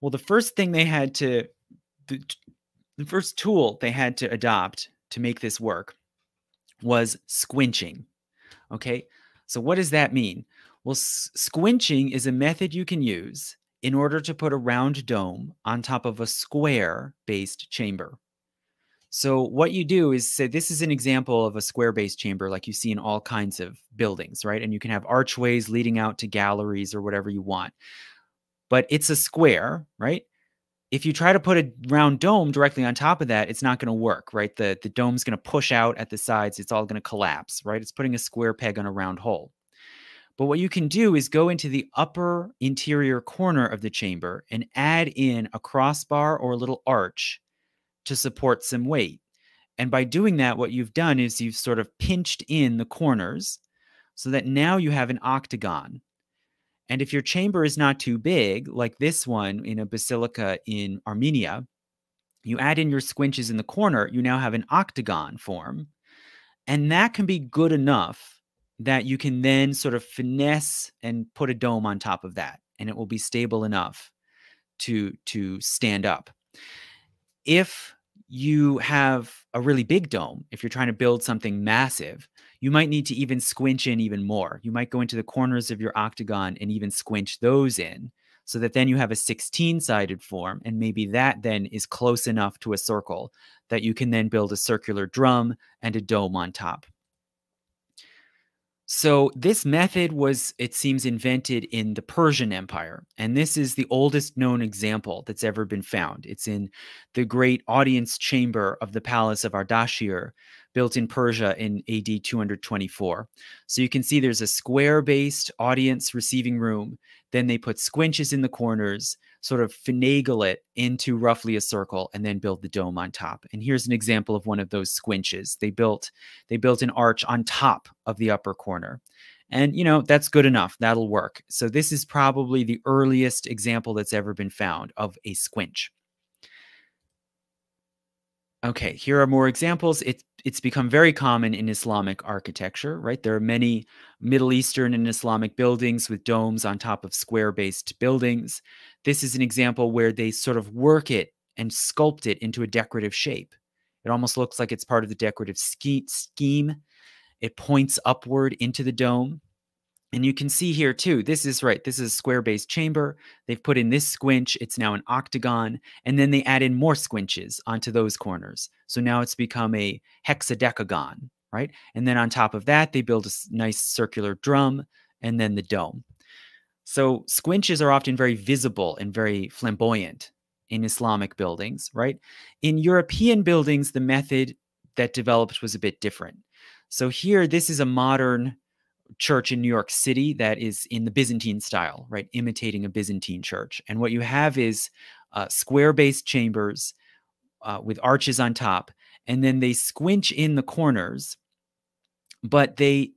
Well, the first thing they had to, the first tool they had to adopt to make this work was squinching. Okay, so what does that mean? Well, squinching is a method you can use in order to put a round dome on top of a square-based chamber. So what you do is say, this is an example of a square-based chamber like you see in all kinds of buildings, right? And you can have archways leading out to galleries or whatever you want. But it's a square, right? If you try to put a round dome directly on top of that, it's not going to work, right? The dome's going to push out at the sides. It's all going to collapse, right? It's putting a square peg on a round hole. But what you can do is go into the upper interior corner of the chamber and add in a crossbar or a little arch to support some weight. And by doing that, what you've done is you've sort of pinched in the corners so that now you have an octagon. And if your chamber is not too big, like this one in a basilica in Armenia, you add in your squinches in the corner, you now have an octagon form. And that can be good enough that you can then sort of finesse and put a dome on top of that, and it will be stable enough to stand up. If you have a really big dome, if you're trying to build something massive, you might need to even squinch in even more. You might go into the corners of your octagon and even squinch those in so that then you have a 16-sided form. And maybe that then is close enough to a circle that you can then build a circular drum and a dome on top. So this method was, it seems, invented in the Persian Empire, and this is the oldest known example that's ever been found. It's in the great audience chamber of the Palace of Ardashir, built in Persia in AD 224. So you can see there's a square-based audience receiving room. Then they put squinches in the corners, sort of finagle it into roughly a circle, and then build the dome on top. And here's an example of one of those squinches. They built an arch on top of the upper corner. And, you know, that's good enough. That'll work. So this is probably the earliest example that's ever been found of a squinch. Okay, here are more examples. It's become very common in Islamic architecture, right? There are many Middle Eastern and Islamic buildings with domes on top of square-based buildings. This is an example where they sort of work it and sculpt it into a decorative shape. It almost looks like it's part of the decorative scheme. It points upward into the dome. And you can see here too, this is right. This is a square-based chamber. They've put in this squinch. It's now an octagon. And then they add in more squinches onto those corners. So now it's become a hexadecagon, right? And then on top of that, they build a nice circular drum and then the dome. So squinches are often very visible and very flamboyant in Islamic buildings, right? In European buildings, the method that developed was a bit different. So here, this is a modern church in New York City that is in the Byzantine style, right? Imitating a Byzantine church. And what you have is square-based chambers with arches on top, and then they squinch in the corners, but they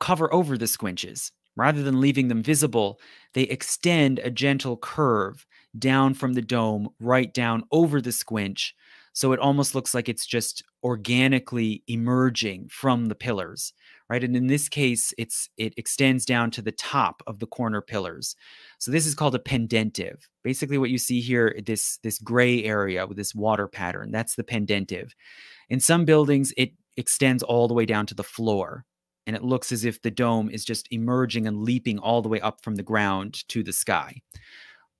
cover over the squinches. Rather than leaving them visible, they extend a gentle curve down from the dome, right down over the squinch. So it almost looks like it's just organically emerging from the pillars, right? And in this case, it extends down to the top of the corner pillars. So this is called a pendentive. Basically what you see here, this gray area with this water pattern, that's the pendentive. In some buildings, it extends all the way down to the floor, and it looks as if the dome is just emerging and leaping all the way up from the ground to the sky.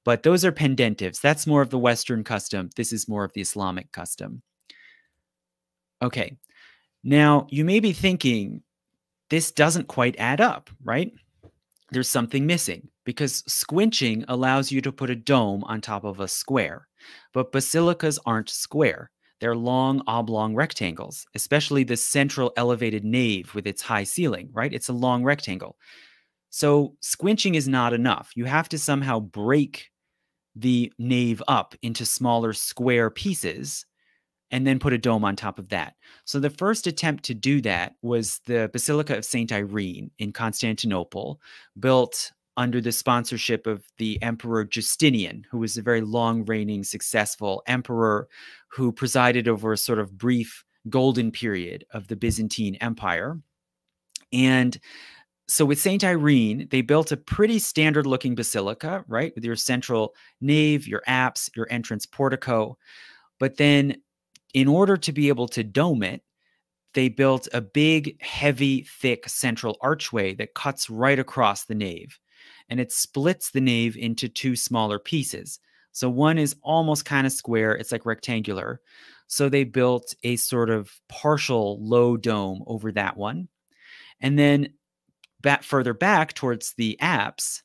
But those are pendentives. That's more of the Western custom. This is more of the Islamic custom. Okay, now you may be thinking, this doesn't quite add up, right? There's something missing, because squinching allows you to put a dome on top of a square. But basilicas aren't square. They're long, oblong rectangles, especially the central elevated nave with its high ceiling, right? It's a long rectangle. So squinching is not enough. You have to somehow break the nave up into smaller square pieces and then put a dome on top of that. So the first attempt to do that was the Basilica of St. Irene in Constantinople, built under the sponsorship of the Emperor Justinian, who was a very long-reigning, successful emperor who presided over a sort of brief golden period of the Byzantine Empire. And so with St. Irene, they built a pretty standard-looking basilica, right, with your central nave, your apse, your entrance portico. But then in order to be able to dome it, they built a big, heavy, thick central archway that cuts right across the nave. And it splits the nave into two smaller pieces. So one is almost kind of square. It's like rectangular. So they built a sort of partial low dome over that one. And then further back towards the apse,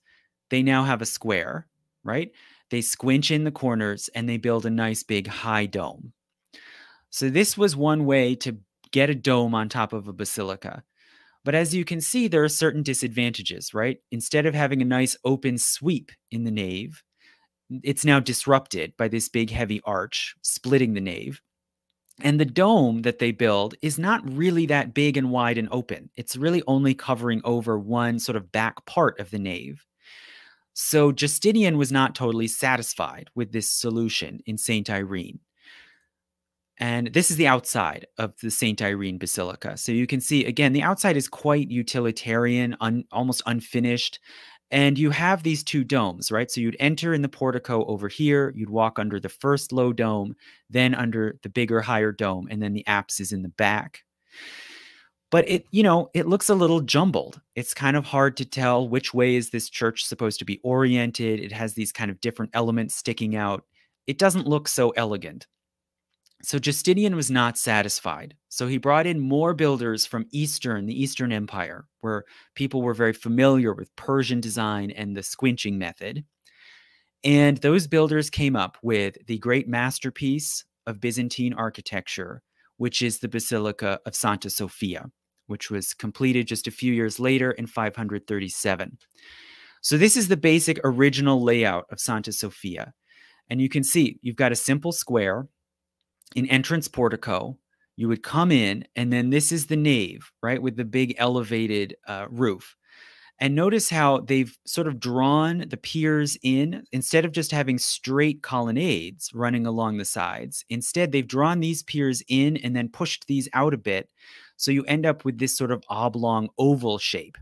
they now have a square, right? They squinch in the corners and they build a nice big high dome. So this was one way to get a dome on top of a basilica. But as you can see, there are certain disadvantages, right? Instead of having a nice open sweep in the nave, it's now disrupted by this big heavy arch splitting the nave. And the dome that they build is not really that big and wide and open. It's really only covering over one sort of back part of the nave. So Justinian was not totally satisfied with this solution in St. Irene. And this is the outside of the St. Irene Basilica. So you can see, again, the outside is quite utilitarian, almost unfinished. And you have these two domes, right? So you'd enter in the portico over here. You'd walk under the first low dome, then under the bigger, higher dome, and then the apse is in the back. But it looks a little jumbled. It's kind of hard to tell which way is this church supposed to be oriented. It has these kind of different elements sticking out. It doesn't look so elegant. So Justinian was not satisfied. So he brought in more builders from the Eastern Empire, where people were very familiar with Persian design and the squinching method. And those builders came up with the great masterpiece of Byzantine architecture, which is the Basilica of Santa Sophia, which was completed just a few years later in 537. So this is the basic original layout of Santa Sophia. And you can see you've got a simple square, an entrance portico. You would come in, and then this is the nave, right, with the big elevated roof. And notice how they've sort of drawn the piers in. Instead of just having straight colonnades running along the sides, instead they've drawn these piers in and then pushed these out a bit. So you end up with this sort of oblong oval shape.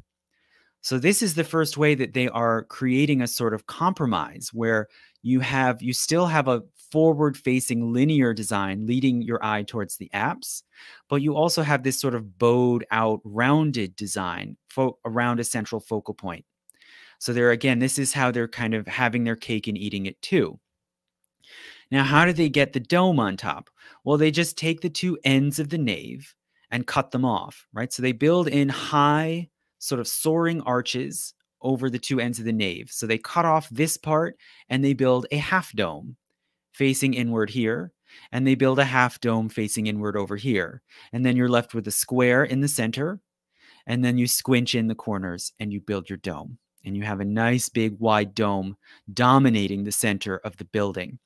So this is the first way that they are creating a sort of compromise where you still have a forward-facing linear design leading your eye towards the apse, but you also have this sort of bowed-out, rounded design around a central focal point. So there, again, this is how they're kind of having their cake and eating it too. Now, how do they get the dome on top? Well, they just take the two ends of the nave and cut them off, right? So they build in high, sort of soaring arches over the two ends of the nave. So they cut off this part and they build a half dome facing inward here, and they build a half dome facing inward over here. And then you're left with a square in the center, and then you squinch in the corners and you build your dome. And you have a nice big wide dome dominating the center of the building.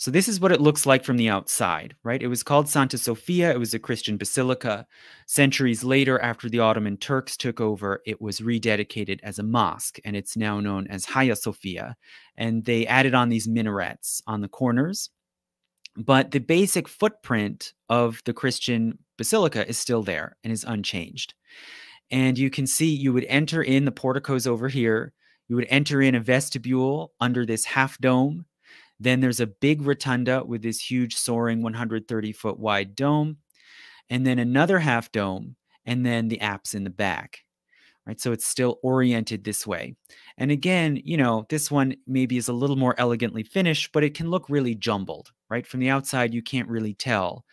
So this is what it looks like from the outside, right? It was called Santa Sofia. It was a Christian basilica. Centuries later, after the Ottoman Turks took over, it was rededicated as a mosque, and it's now known as Hagia Sophia. And they added on these minarets on the corners. But the basic footprint of the Christian basilica is still there and is unchanged. And you can see you would enter in the porticoes over here. You would enter in a vestibule under this half dome. Then there's a big rotunda with this huge soaring 130-foot wide dome, and then another half dome, and then the apse in the back, right? So it's still oriented this way. And again, you know, this one maybe is a little more elegantly finished, but it can look really jumbled, right? From the outside, you can't really tell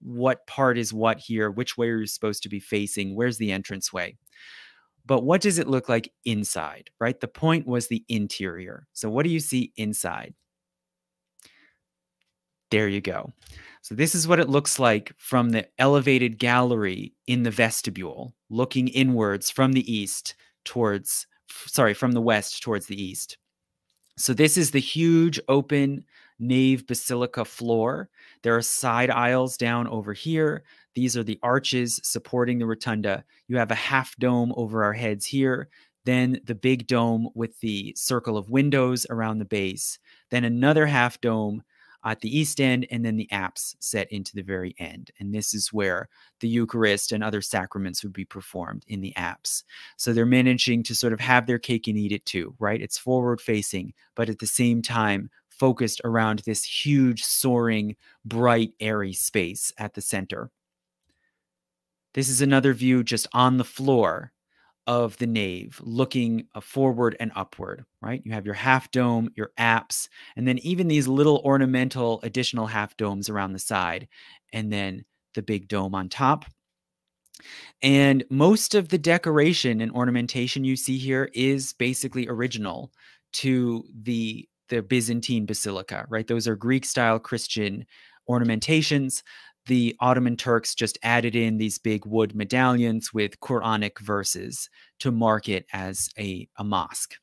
what part is what here, which way you're supposed to be facing, where's the entranceway. But what does it look like inside, right? The point was the interior. So what do you see inside? There you go. So this is what it looks like from the elevated gallery in the vestibule, looking inwards from the east towards, sorry, from the west towards the east. So this is the huge open nave basilica floor. There are side aisles down over here. These are the arches supporting the rotunda. You have a half dome over our heads here. Then the big dome with the circle of windows around the base. Then another half dome at the east end, and then the apse set into the very end. And this is where the Eucharist and other sacraments would be performed in the apse. So they're managing to sort of have their cake and eat it too, right? It's forward facing, but at the same time focused around this huge, soaring, bright, airy space at the center. This is another view just on the floor of the nave, looking forward and upward, right? You have your half dome, your apse, and then even these little ornamental additional half domes around the side, and then the big dome on top. And most of the decoration and ornamentation you see here is basically original to the Byzantine basilica, right? Those are Greek-style Christian ornamentations. The Ottoman Turks just added in these big wood medallions with Quranic verses to mark it as a mosque.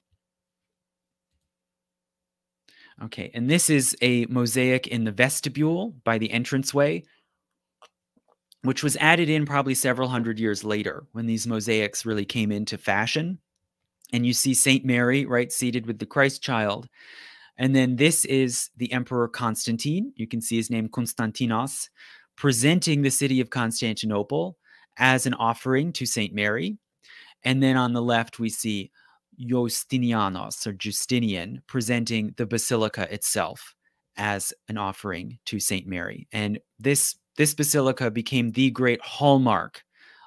Okay, and this is a mosaic in the vestibule by the entranceway, which was added in probably several hundred years later when these mosaics really came into fashion. And you see Saint Mary, right, seated with the Christ child. And then this is the Emperor Constantine. You can see his name, Konstantinos, presenting the city of Constantinople as an offering to St. Mary. And then on the left, we see Justinianos, or Justinian, presenting the basilica itself as an offering to St. Mary. And this basilica became the great hallmark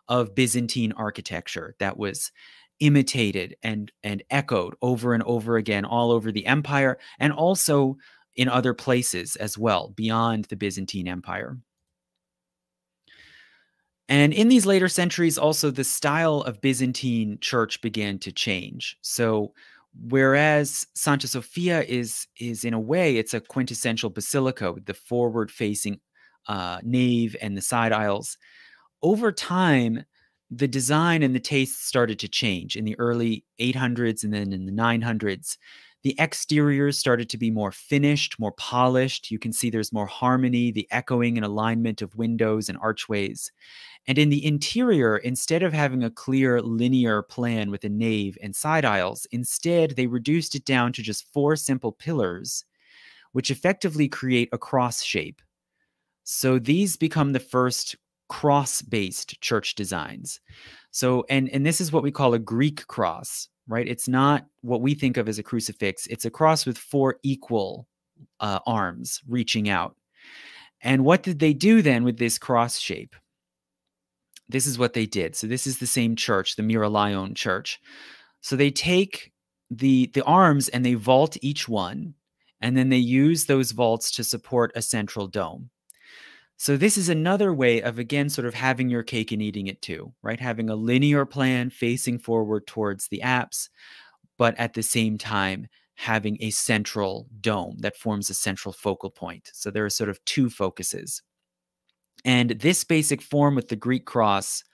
of Byzantine architecture that was imitated and echoed over and over again all over the empire, and also in other places as well beyond the Byzantine Empire. And in these later centuries, also the style of Byzantine church began to change. So whereas Santa Sofia is in a way, it's a quintessential basilica with the forward-facing nave and the side aisles, over time, the design and the tastes started to change in the early 800s and then in the 900s. The exteriors started to be more finished, more polished. You can see there's more harmony, the echoing and alignment of windows and archways. And in the interior, instead of having a clear linear plan with a nave and side aisles, instead they reduced it down to just four simple pillars, which effectively create a cross shape. So these become the first cross-based church designs. So, and this is what we call a Greek cross, right? It's not what we think of as a crucifix. It's a cross with four equal arms reaching out. And what did they do then with this cross shape? This is what they did. So this is the same church, the Miralaion church. So they take the arms and they vault each one, and then they use those vaults to support a central dome. So this is another way of, again, sort of having your cake and eating it too, right? Having a linear plan facing forward towards the apse, but at the same time, having a central dome that forms a central focal point. So there are sort of two focuses. And this basic form with the Greek cross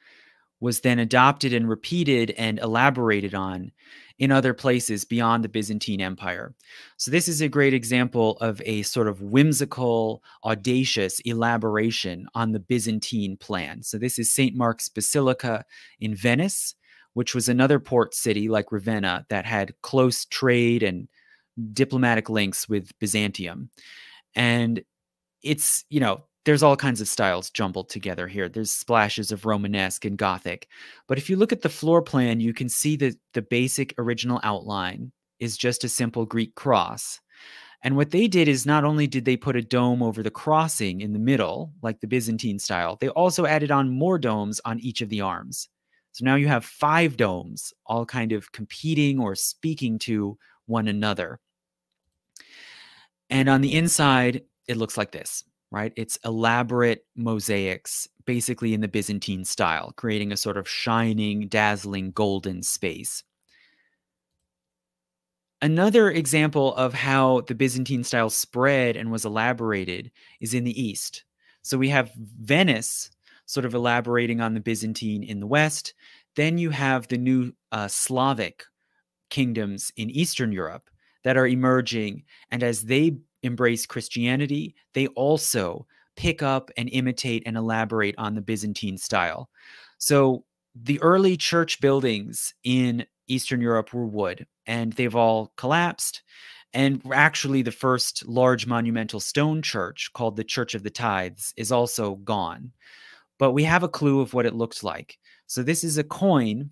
was then adopted and repeated and elaborated on in other places beyond the Byzantine Empire. So this is a great example of a sort of whimsical, audacious elaboration on the Byzantine plan. So this is St. Mark's Basilica in Venice, which was another port city like Ravenna that had close trade and diplomatic links with Byzantium. And it's, you know, there's all kinds of styles jumbled together here. There's splashes of Romanesque and Gothic. But if you look at the floor plan, you can see that the basic original outline is just a simple Greek cross. And what they did is not only did they put a dome over the crossing in the middle, like the Byzantine style, they also added on more domes on each of the arms. So now you have 5 domes, all kind of competing or speaking to one another. And on the inside, it looks like this, right? It's elaborate mosaics, basically in the Byzantine style, creating a sort of shining, dazzling, golden space. Another example of how the Byzantine style spread and was elaborated is in the east. So we have Venice sort of elaborating on the Byzantine in the west. Then you have the new Slavic kingdoms in Eastern Europe that are emerging, and as they embrace Christianity, they also pick up and imitate and elaborate on the Byzantine style. So the early church buildings in Eastern Europe were wood, and they've all collapsed. And actually the first large monumental stone church, called the Church of the Tithes, is also gone. But we have a clue of what it looked like. So this is a coin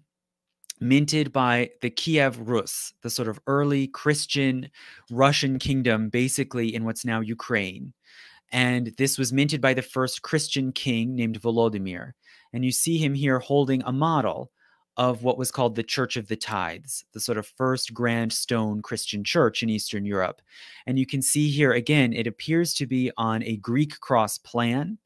minted by the Kiev Rus, the sort of early Christian Russian kingdom, basically in what's now Ukraine. And this was minted by the first Christian king named Volodymyr. And you see him here holding a model of what was called the Church of the Tithes, the sort of first grand stone Christian church in Eastern Europe. And you can see here, again, it appears to be on a Greek cross plan,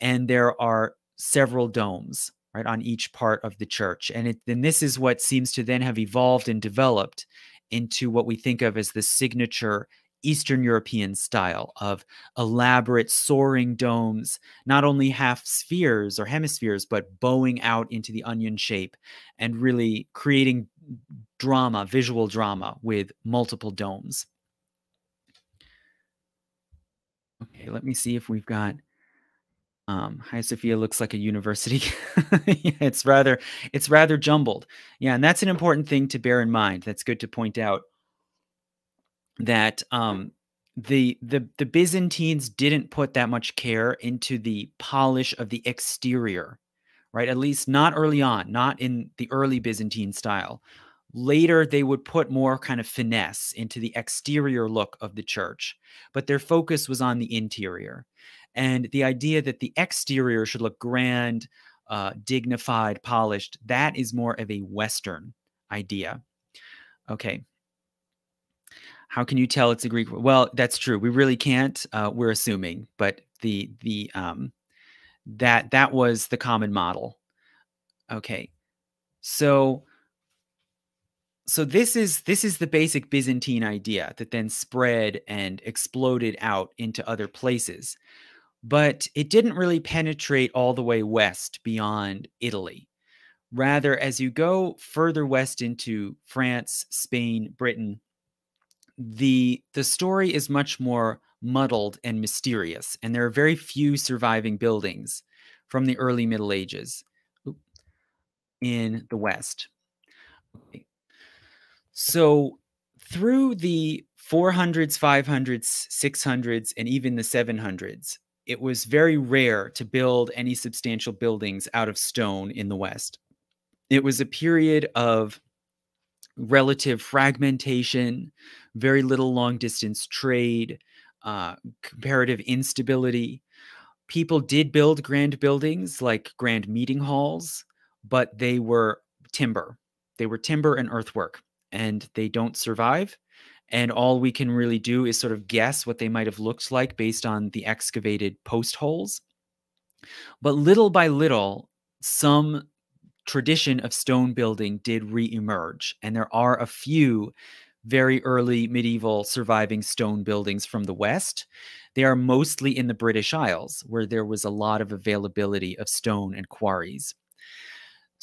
and there are several domes, right, on each part of the church. And then this is what seems to then have evolved and developed into what we think of as the signature Eastern European style of elaborate soaring domes, not only half spheres or hemispheres, but bowing out into the onion shape and really creating drama, visual drama, with multiple domes. Okay, let me see if we've got... Hagia Sophia looks like a university. Yeah, it's rather jumbled. Yeah, and that's an important thing to bear in mind. That's good to point out, that the Byzantines didn't put that much care into the polish of the exterior, right? At least not early on, not in the early Byzantine style. Later, they would put more kind of finesse into the exterior look of the church, but their focus was on the interior. And the idea that the exterior should look grand, dignified, polished, that is more of a Western idea. Okay. How can you tell it's a Greek? Well, that's true. We really can't. We're assuming, but that was the common model. Okay. So this is the basic Byzantine idea that then spread and exploded out into other places. But it didn't really penetrate all the way west beyond Italy. Rather, as you go further west into France, Spain, Britain, the story is much more muddled and mysterious, and there are very few surviving buildings from the early Middle Ages in the west. Okay. So through the 400s, 500s, 600s, and even the 700s, it was very rare to build any substantial buildings out of stone in the West. It was a period of relative fragmentation, very little long-distance trade, comparative instability. People did build grand buildings like grand meeting halls, but they were timber. They were timber and earthwork, and they don't survive. And all we can really do is sort of guess what they might have looked like based on the excavated post holes. But little by little, some tradition of stone building did reemerge. And there are a few very early medieval surviving stone buildings from the West. They are mostly in the British Isles, where there was a lot of availability of stone and quarries.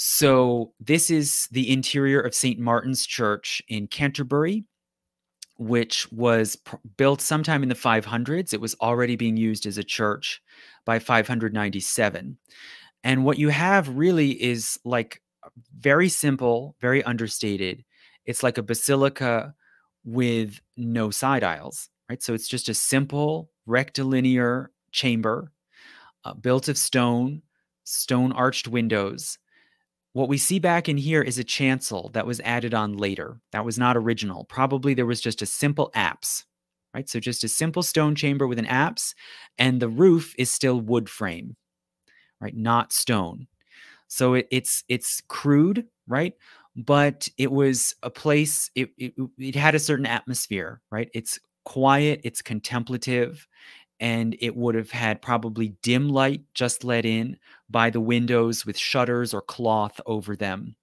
So this is the interior of St. Martin's Church in Canterbury, which was built sometime in the 500s. It was already being used as a church by 597. And what you have really is like very simple, very understated. It's like a basilica with no side aisles, right? So it's just a simple rectilinear chamber built of stone, stone arched windows. What we see back in here is a chancel that was added on later. That was not original. Probably there was just a simple apse, right? So just a simple stone chamber with an apse, and the roof is still wood frame, right? Not stone. So it's crude, right? But it was a place, it had a certain atmosphere, right? It's quiet, it's contemplative, and it would have had probably dim light just let in by the windows with shutters or cloth over them.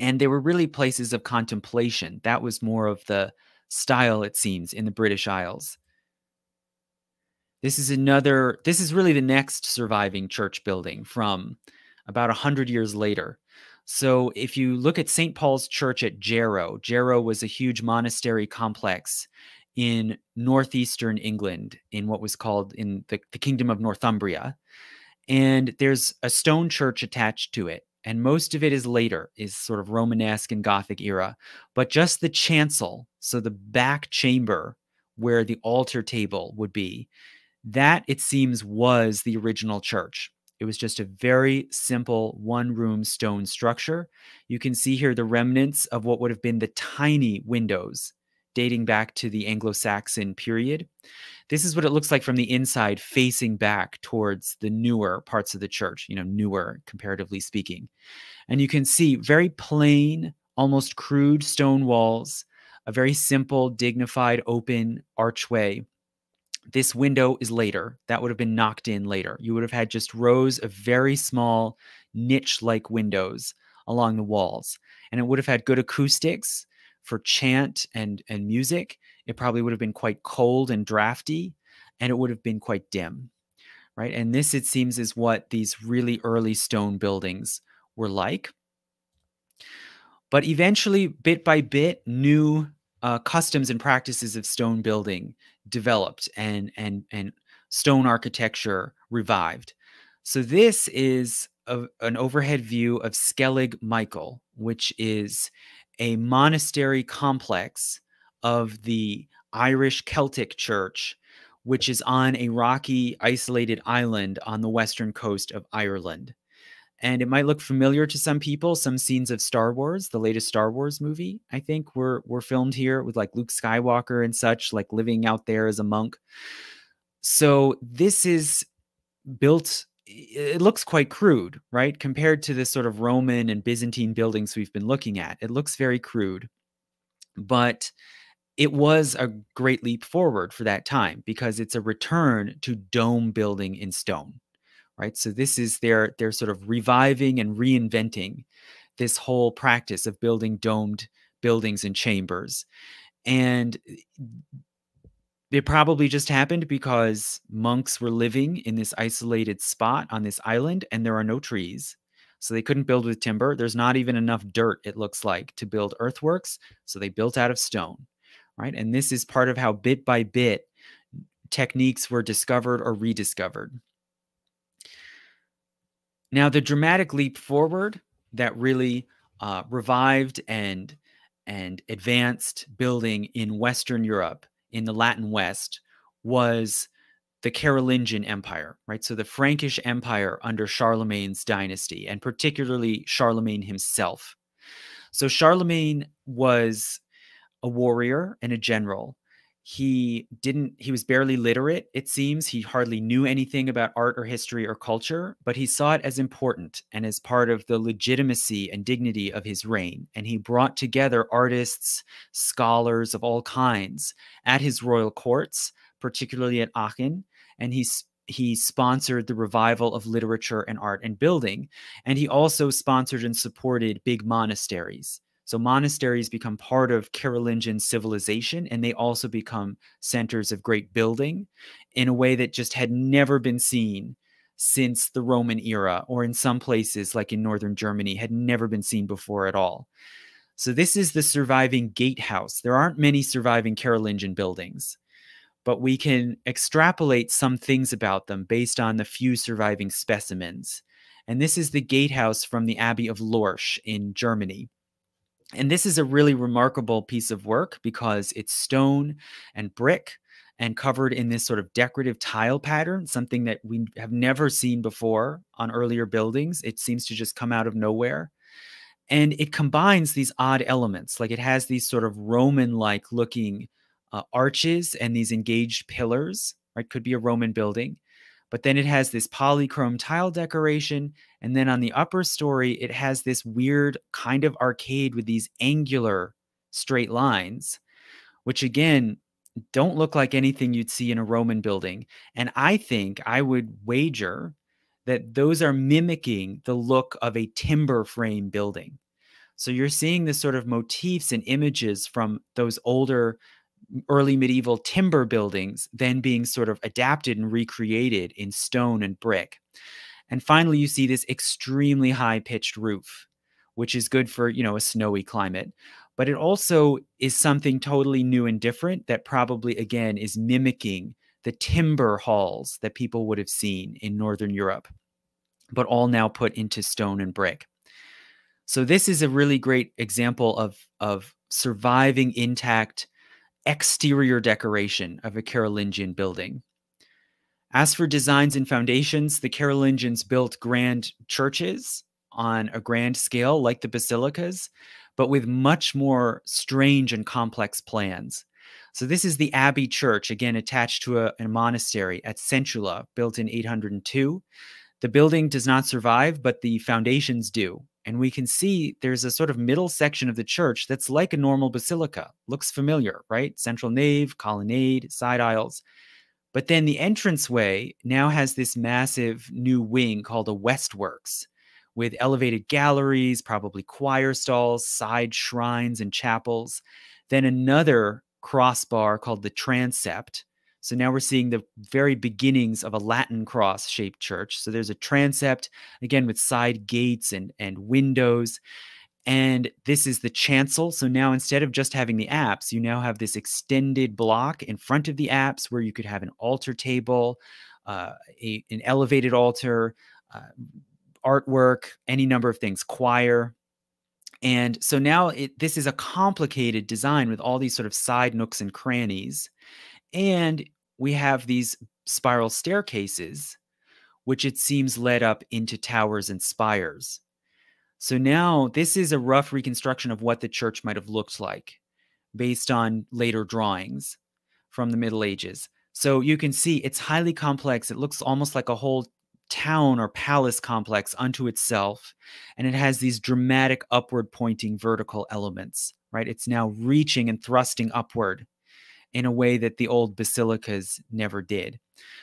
And they were really places of contemplation. That was more of the style, it seems, in the British Isles. This is really the next surviving church building from about 100 years later. So if you look at St. Paul's Church at Jarrow, Jarrow was a huge monastery complex in northeastern England, in what was called in the Kingdom of Northumbria. And there's a stone church attached to it. And most of it is later, is sort of Romanesque and Gothic era. But just the chancel, so the back chamber where the altar table would be, that it seems was the original church. It was just a very simple one-room stone structure. You can see here the remnants of what would have been the tiny windows dating back to the Anglo-Saxon period. This is what it looks like from the inside, facing back towards the newer parts of the church, you know, newer, comparatively speaking. And you can see very plain, almost crude stone walls, a very simple, dignified, open archway. This window is later. That would have been knocked in later. You would have had just rows of very small, niche-like windows along the walls. And it would have had good acoustics for chant and music. It probably would have been quite cold and drafty, and it would have been quite dim, right? And this, it seems, is what these really early stone buildings were like. But eventually, bit by bit, new customs and practices of stone building developed, and stone architecture revived. So this is an overhead view of Skellig Michael, which is a monastery complex of the Irish Celtic Church, which is on a rocky, isolated island on the western coast of Ireland. And it might look familiar to some people. Some scenes of Star Wars, the latest Star Wars movie, I think, were filmed here, with like Luke Skywalker and such, like living out there as a monk. So this is built, it looks quite crude, right? Compared to the sort of Roman and Byzantine buildings we've been looking at. It looks very crude, but it was a great leap forward for that time, because it's a return to dome building in stone, right? So this is they're sort of reviving and reinventing this whole practice of building domed buildings and chambers. And it probably just happened because monks were living in this isolated spot on this island, and there are no trees. So they couldn't build with timber. There's not even enough dirt, it looks like, to build earthworks. So they built out of stone, right? And this is part of how bit by bit techniques were discovered or rediscovered. Now, the dramatic leap forward that really revived and advanced building in Western Europe, in the Latin West, was the Carolingian Empire, right? So the Frankish Empire under Charlemagne's dynasty, and particularly Charlemagne himself. So Charlemagne was a warrior and a general. He was barely literate, it seems. He hardly knew anything about art or history or culture, but he saw it as important and as part of the legitimacy and dignity of his reign. And he brought together artists, scholars of all kinds at his royal courts, particularly at Aachen. And he sponsored the revival of literature and art and building. And he also sponsored and supported big monasteries. So monasteries become part of Carolingian civilization, and they also become centers of great building in a way that just had never been seen since the Roman era, or in some places like in northern Germany, had never been seen before at all. So this is the surviving gatehouse. There aren't many surviving Carolingian buildings, but we can extrapolate some things about them based on the few surviving specimens. And this is the gatehouse from the Abbey of Lorsch in Germany. And this is a really remarkable piece of work because it's stone and brick and covered in this sort of decorative tile pattern, something that we have never seen before on earlier buildings. It seems to just come out of nowhere. And it combines these odd elements, like it has these sort of Roman-like looking arches and these engaged pillars, right? Could be a Roman building. But then it has this polychrome tile decoration. And then on the upper story, it has this weird kind of arcade with these angular straight lines, which again, don't look like anything you'd see in a Roman building. And I think I would wager that those are mimicking the look of a timber frame building. So you're seeing this sort of motifs and images from those older early medieval timber buildings then being sort of adapted and recreated in stone and brick. And finally, you see this extremely high-pitched roof, which is good for, you know, a snowy climate. But it also is something totally new and different that probably, again, is mimicking the timber halls that people would have seen in Northern Europe, but all now put into stone and brick. So this is a really great example of surviving intact exterior decoration of a Carolingian building. As for designs and foundations, the Carolingians built grand churches on a grand scale, like the basilicas, but with much more strange and complex plans. So this is the Abbey Church, again, attached to a monastery at Centula, built in 802. The building does not survive, but the foundations do. And we can see there's a sort of middle section of the church that's like a normal basilica. Looks familiar, right? Central nave, colonnade, side aisles. But then the entranceway now has this massive new wing called a westworks, with elevated galleries, probably choir stalls, side shrines, and chapels. Then another crossbar called the transept. So now we're seeing the very beginnings of a Latin cross-shaped church. So there's a transept, again, with side gates and windows. And this is the chancel. So now instead of just having the apse, you now have this extended block in front of the apse where you could have an altar table, an elevated altar, artwork, any number of things, choir. And so now this is a complicated design with all these sort of side nooks and crannies. And we have these spiral staircases, which it seems led up into towers and spires. So now this is a rough reconstruction of what the church might have looked like based on later drawings from the Middle Ages. So you can see it's highly complex. It looks almost like a whole town or palace complex unto itself, and it has these dramatic upward pointing vertical elements, right? It's now reaching and thrusting upward in a way that the old basilicas never did.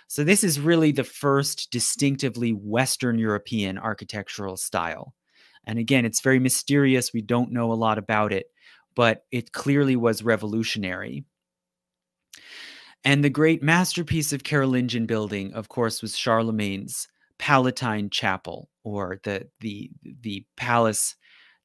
So this is really the first distinctively Western European architectural style. And again, it's very mysterious. We don't know a lot about it, but it clearly was revolutionary. And the great masterpiece of Carolingian building, of course, was Charlemagne's Palatine Chapel, or the palace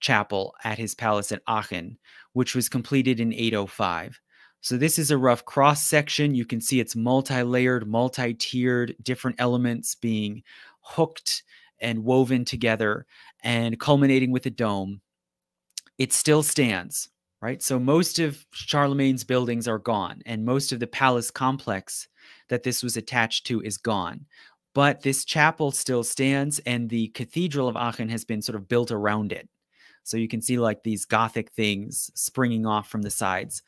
chapel at his palace at Aachen, which was completed in 805. So this is a rough cross-section. You can see it's multi-layered, multi-tiered, different elements being hooked and woven together and culminating with a dome. It still stands, right? So most of Charlemagne's buildings are gone, and most of the palace complex that this was attached to is gone. But this chapel still stands, and the Cathedral of Aachen has been sort of built around it. So you can see like these Gothic things springing off from the sides.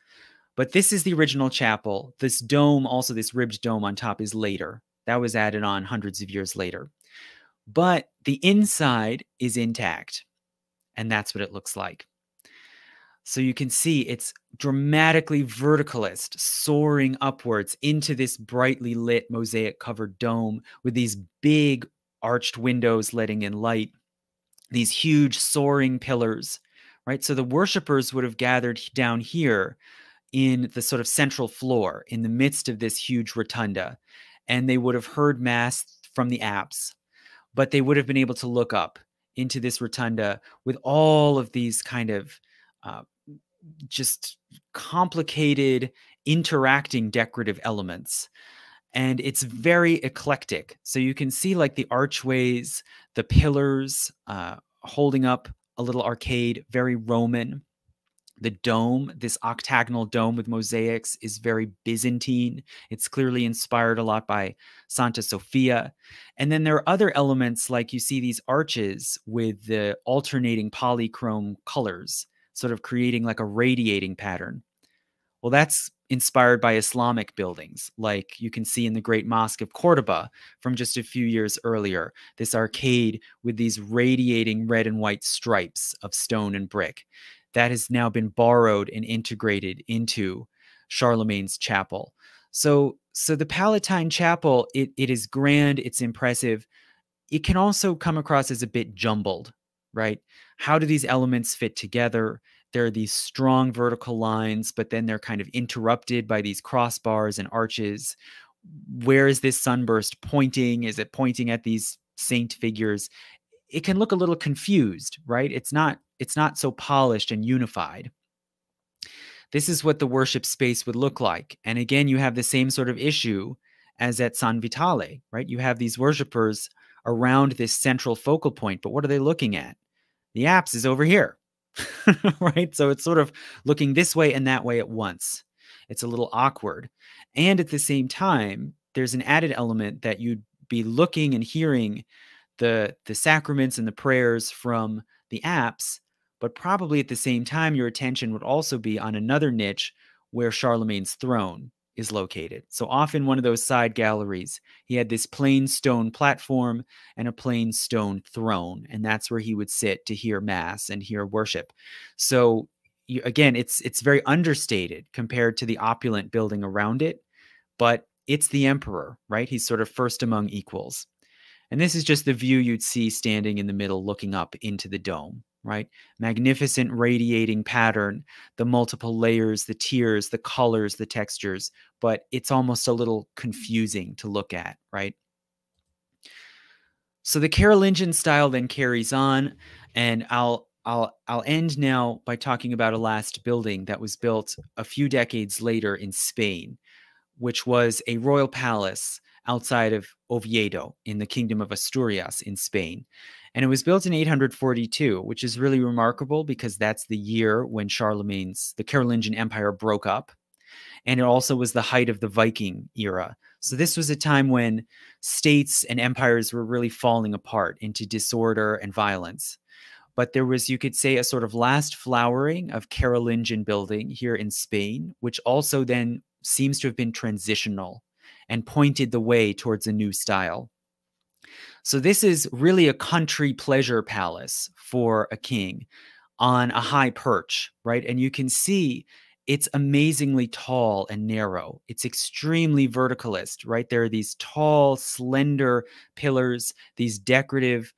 But this is the original chapel. This dome, also this ribbed dome on top, is later. That was added on hundreds of years later. But the inside is intact, and that's what it looks like. So you can see it's dramatically verticalist, soaring upwards into this brightly lit mosaic-covered dome with these big arched windows letting in light, these huge soaring pillars, right? So the worshipers would have gathered down here in the sort of central floor in the midst of this huge rotunda. And they would have heard mass from the apse, but they would have been able to look up into this rotunda with all of these kind of just complicated interacting decorative elements. And it's very eclectic. So you can see like the archways, the pillars holding up a little arcade, very Roman. The dome, this octagonal dome with mosaics, is very Byzantine. It's clearly inspired a lot by Santa Sofia. And then there are other elements, like you see these arches with the alternating polychrome colors, sort of creating like a radiating pattern. Well, that's inspired by Islamic buildings, like you can see in the Great Mosque of Cordoba from just a few years earlier, this arcade with these radiating red and white stripes of stone and brick. That has now been borrowed and integrated into Charlemagne's chapel. So the Palatine Chapel, it is grand, it's impressive. It can also come across as a bit jumbled, right? How do these elements fit together? There are these strong vertical lines, but then they're kind of interrupted by these crossbars and arches. Where is this sunburst pointing? Is it pointing at these saint figures? It can look a little confused, right? It's not so polished and unified. This is what the worship space would look like. And again, you have the same sort of issue as at San Vitale, right? You have these worshipers around this central focal point, but what are they looking at? The apse is over here, right? So it's sort of looking this way and that way at once. It's a little awkward. And at the same time, there's an added element that you'd be looking and hearing the sacraments and the prayers from the apse, but probably at the same time, your attention would also be on another niche where Charlemagne's throne is located. So often one of those side galleries, he had this plain stone platform and a plain stone throne, and that's where he would sit to hear mass and hear worship. So again, it's very understated compared to the opulent building around it, but it's the emperor, right? He's sort of first among equals. And this is just the view you'd see standing in the middle looking up into the dome, right? Magnificent radiating pattern, the multiple layers, the tiers, the colors, the textures, but it's almost a little confusing to look at, right? So the Carolingian style then carries on, and I'll end now by talking about a last building that was built a few decades later in Spain, which was a royal palace outside of Oviedo in the Kingdom of Asturias in Spain. And it was built in 842, which is really remarkable because that's the year when Charlemagne's, the Carolingian Empire broke up. And it also was the height of the Viking era. So this was a time when states and empires were really falling apart into disorder and violence. But there was, you could say, a sort of last flowering of Carolingian building here in Spain, which also then seems to have been transitional and pointed the way towards a new style. So this is really a country pleasure palace for a king on a high perch, right? And you can see it's amazingly tall and narrow. It's extremely verticalist, right? There are these tall, slender pillars, these decorative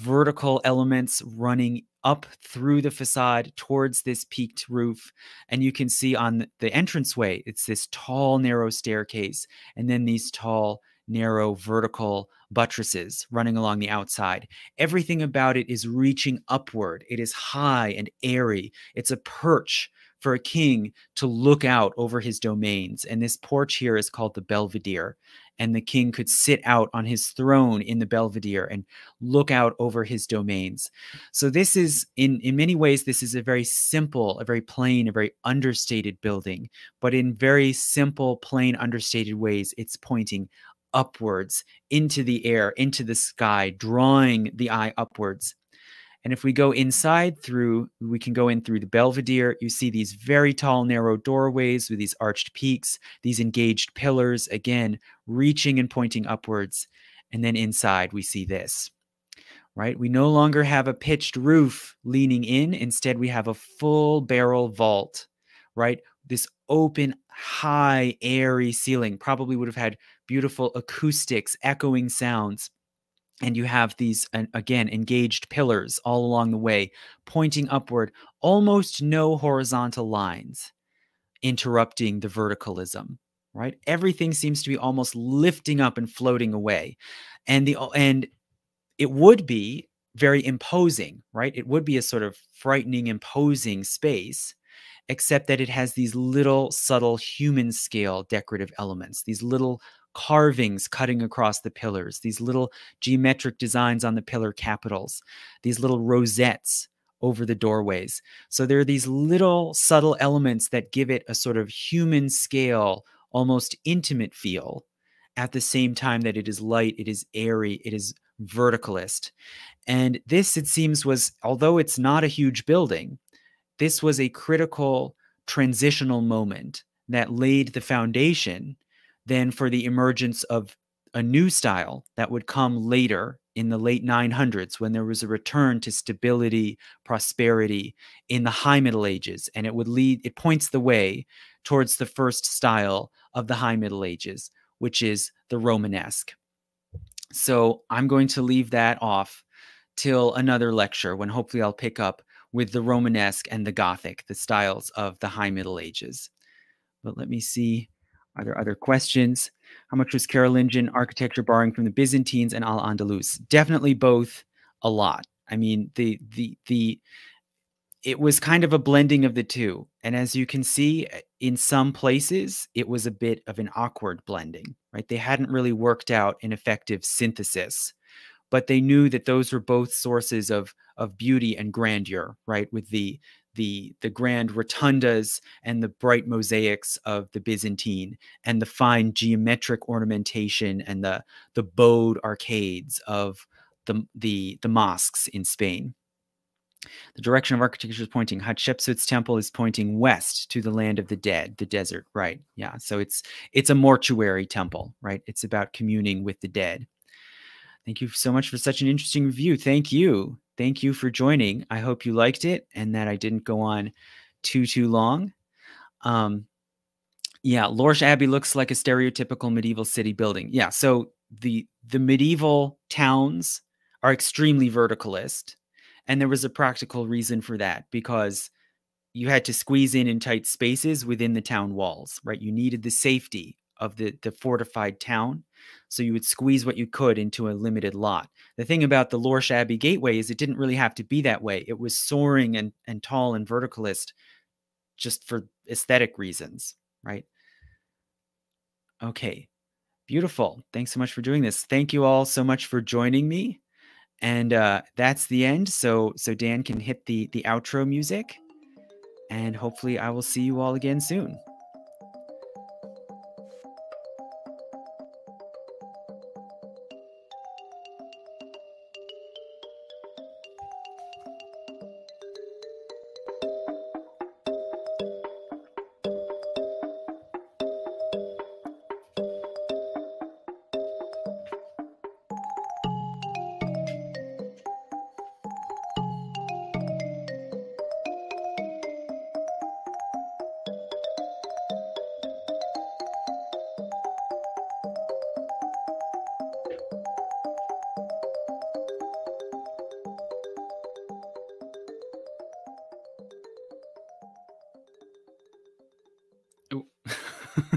vertical elements running up through the facade towards this peaked roof. And you can see on the entranceway, it's this tall, narrow staircase, and then these tall, narrow, vertical buttresses running along the outside. Everything about it is reaching upward. It is high and airy. It's a perch for a king to look out over his domains. And this porch here is called the Belvedere. And the king could sit out on his throne in the Belvedere and look out over his domains. So this is, in many ways, this is a very simple, a very plain, a very understated building. But in very simple, plain, understated ways, it's pointing upwards into the air, into the sky, drawing the eye upwards. And if we go inside through, we can go in through the Belvedere, you see these very tall, narrow doorways with these arched peaks, these engaged pillars, again, reaching and pointing upwards. And then inside we see this, right? We no longer have a pitched roof leaning in. Instead, we have a full barrel vault, right? This open, high, airy ceiling probably would have had beautiful acoustics, echoing sounds. And you have these, again, engaged pillars all along the way, pointing upward, almost no horizontal lines, interrupting the verticalism, right? Everything seems to be almost lifting up and floating away. And it would be very imposing, right? It would be a sort of frightening, imposing space, except that it has these little subtle human scale decorative elements, these little carvings cutting across the pillars, these little geometric designs on the pillar capitals, these little rosettes over the doorways. So there are these little subtle elements that give it a sort of human scale, almost intimate feel, at the same time that it is light, it is airy, it is verticalist. And this, it seems, was, although it's not a huge building, this was a critical transitional moment that laid the foundation then for the emergence of a new style that would come later in the late 900s, when there was a return to stability, prosperity in the High Middle Ages. And it would lead, it points the way towards the first style of the High Middle Ages, which is the Romanesque. So I'm going to leave that off till another lecture, when hopefully I'll pick up with the Romanesque and the Gothic, the styles of the High Middle Ages. But let me see. Are there other questions? How much was Carolingian architecture borrowing from the Byzantines and Al-Andalus? Definitely both, a lot. I mean, it was kind of a blending of the two. And as you can see, in some places, it was a bit of an awkward blending, right? They hadn't really worked out an effective synthesis, but they knew that those were both sources of beauty and grandeur, right? With the grand rotundas and the bright mosaics of the Byzantine, and the fine geometric ornamentation and the bowed arcades of the mosques in Spain. The direction of architecture is pointing. Hatshepsut's temple is pointing west to the land of the dead, the desert, right? Yeah, so it's a mortuary temple, right? It's about communing with the dead. Thank you so much for such an interesting review. Thank you. Thank you for joining. I hope you liked it and that I didn't go on too long. Yeah, Lorsch Abbey looks like a stereotypical medieval city building. Yeah, so the medieval towns are extremely verticalist. And there was a practical reason for that, because you had to squeeze in tight spaces within the town walls, right? You needed the safety of the fortified town. So you would squeeze what you could into a limited lot. The thing about the Lorsch Abbey Gateway is it didn't really have to be that way. It was soaring and tall and verticalist just for aesthetic reasons, right? Okay, beautiful. Thanks so much for doing this. Thank you all so much for joining me. And that's the end. So Dan can hit the outro music. And hopefully I will see you all again soon.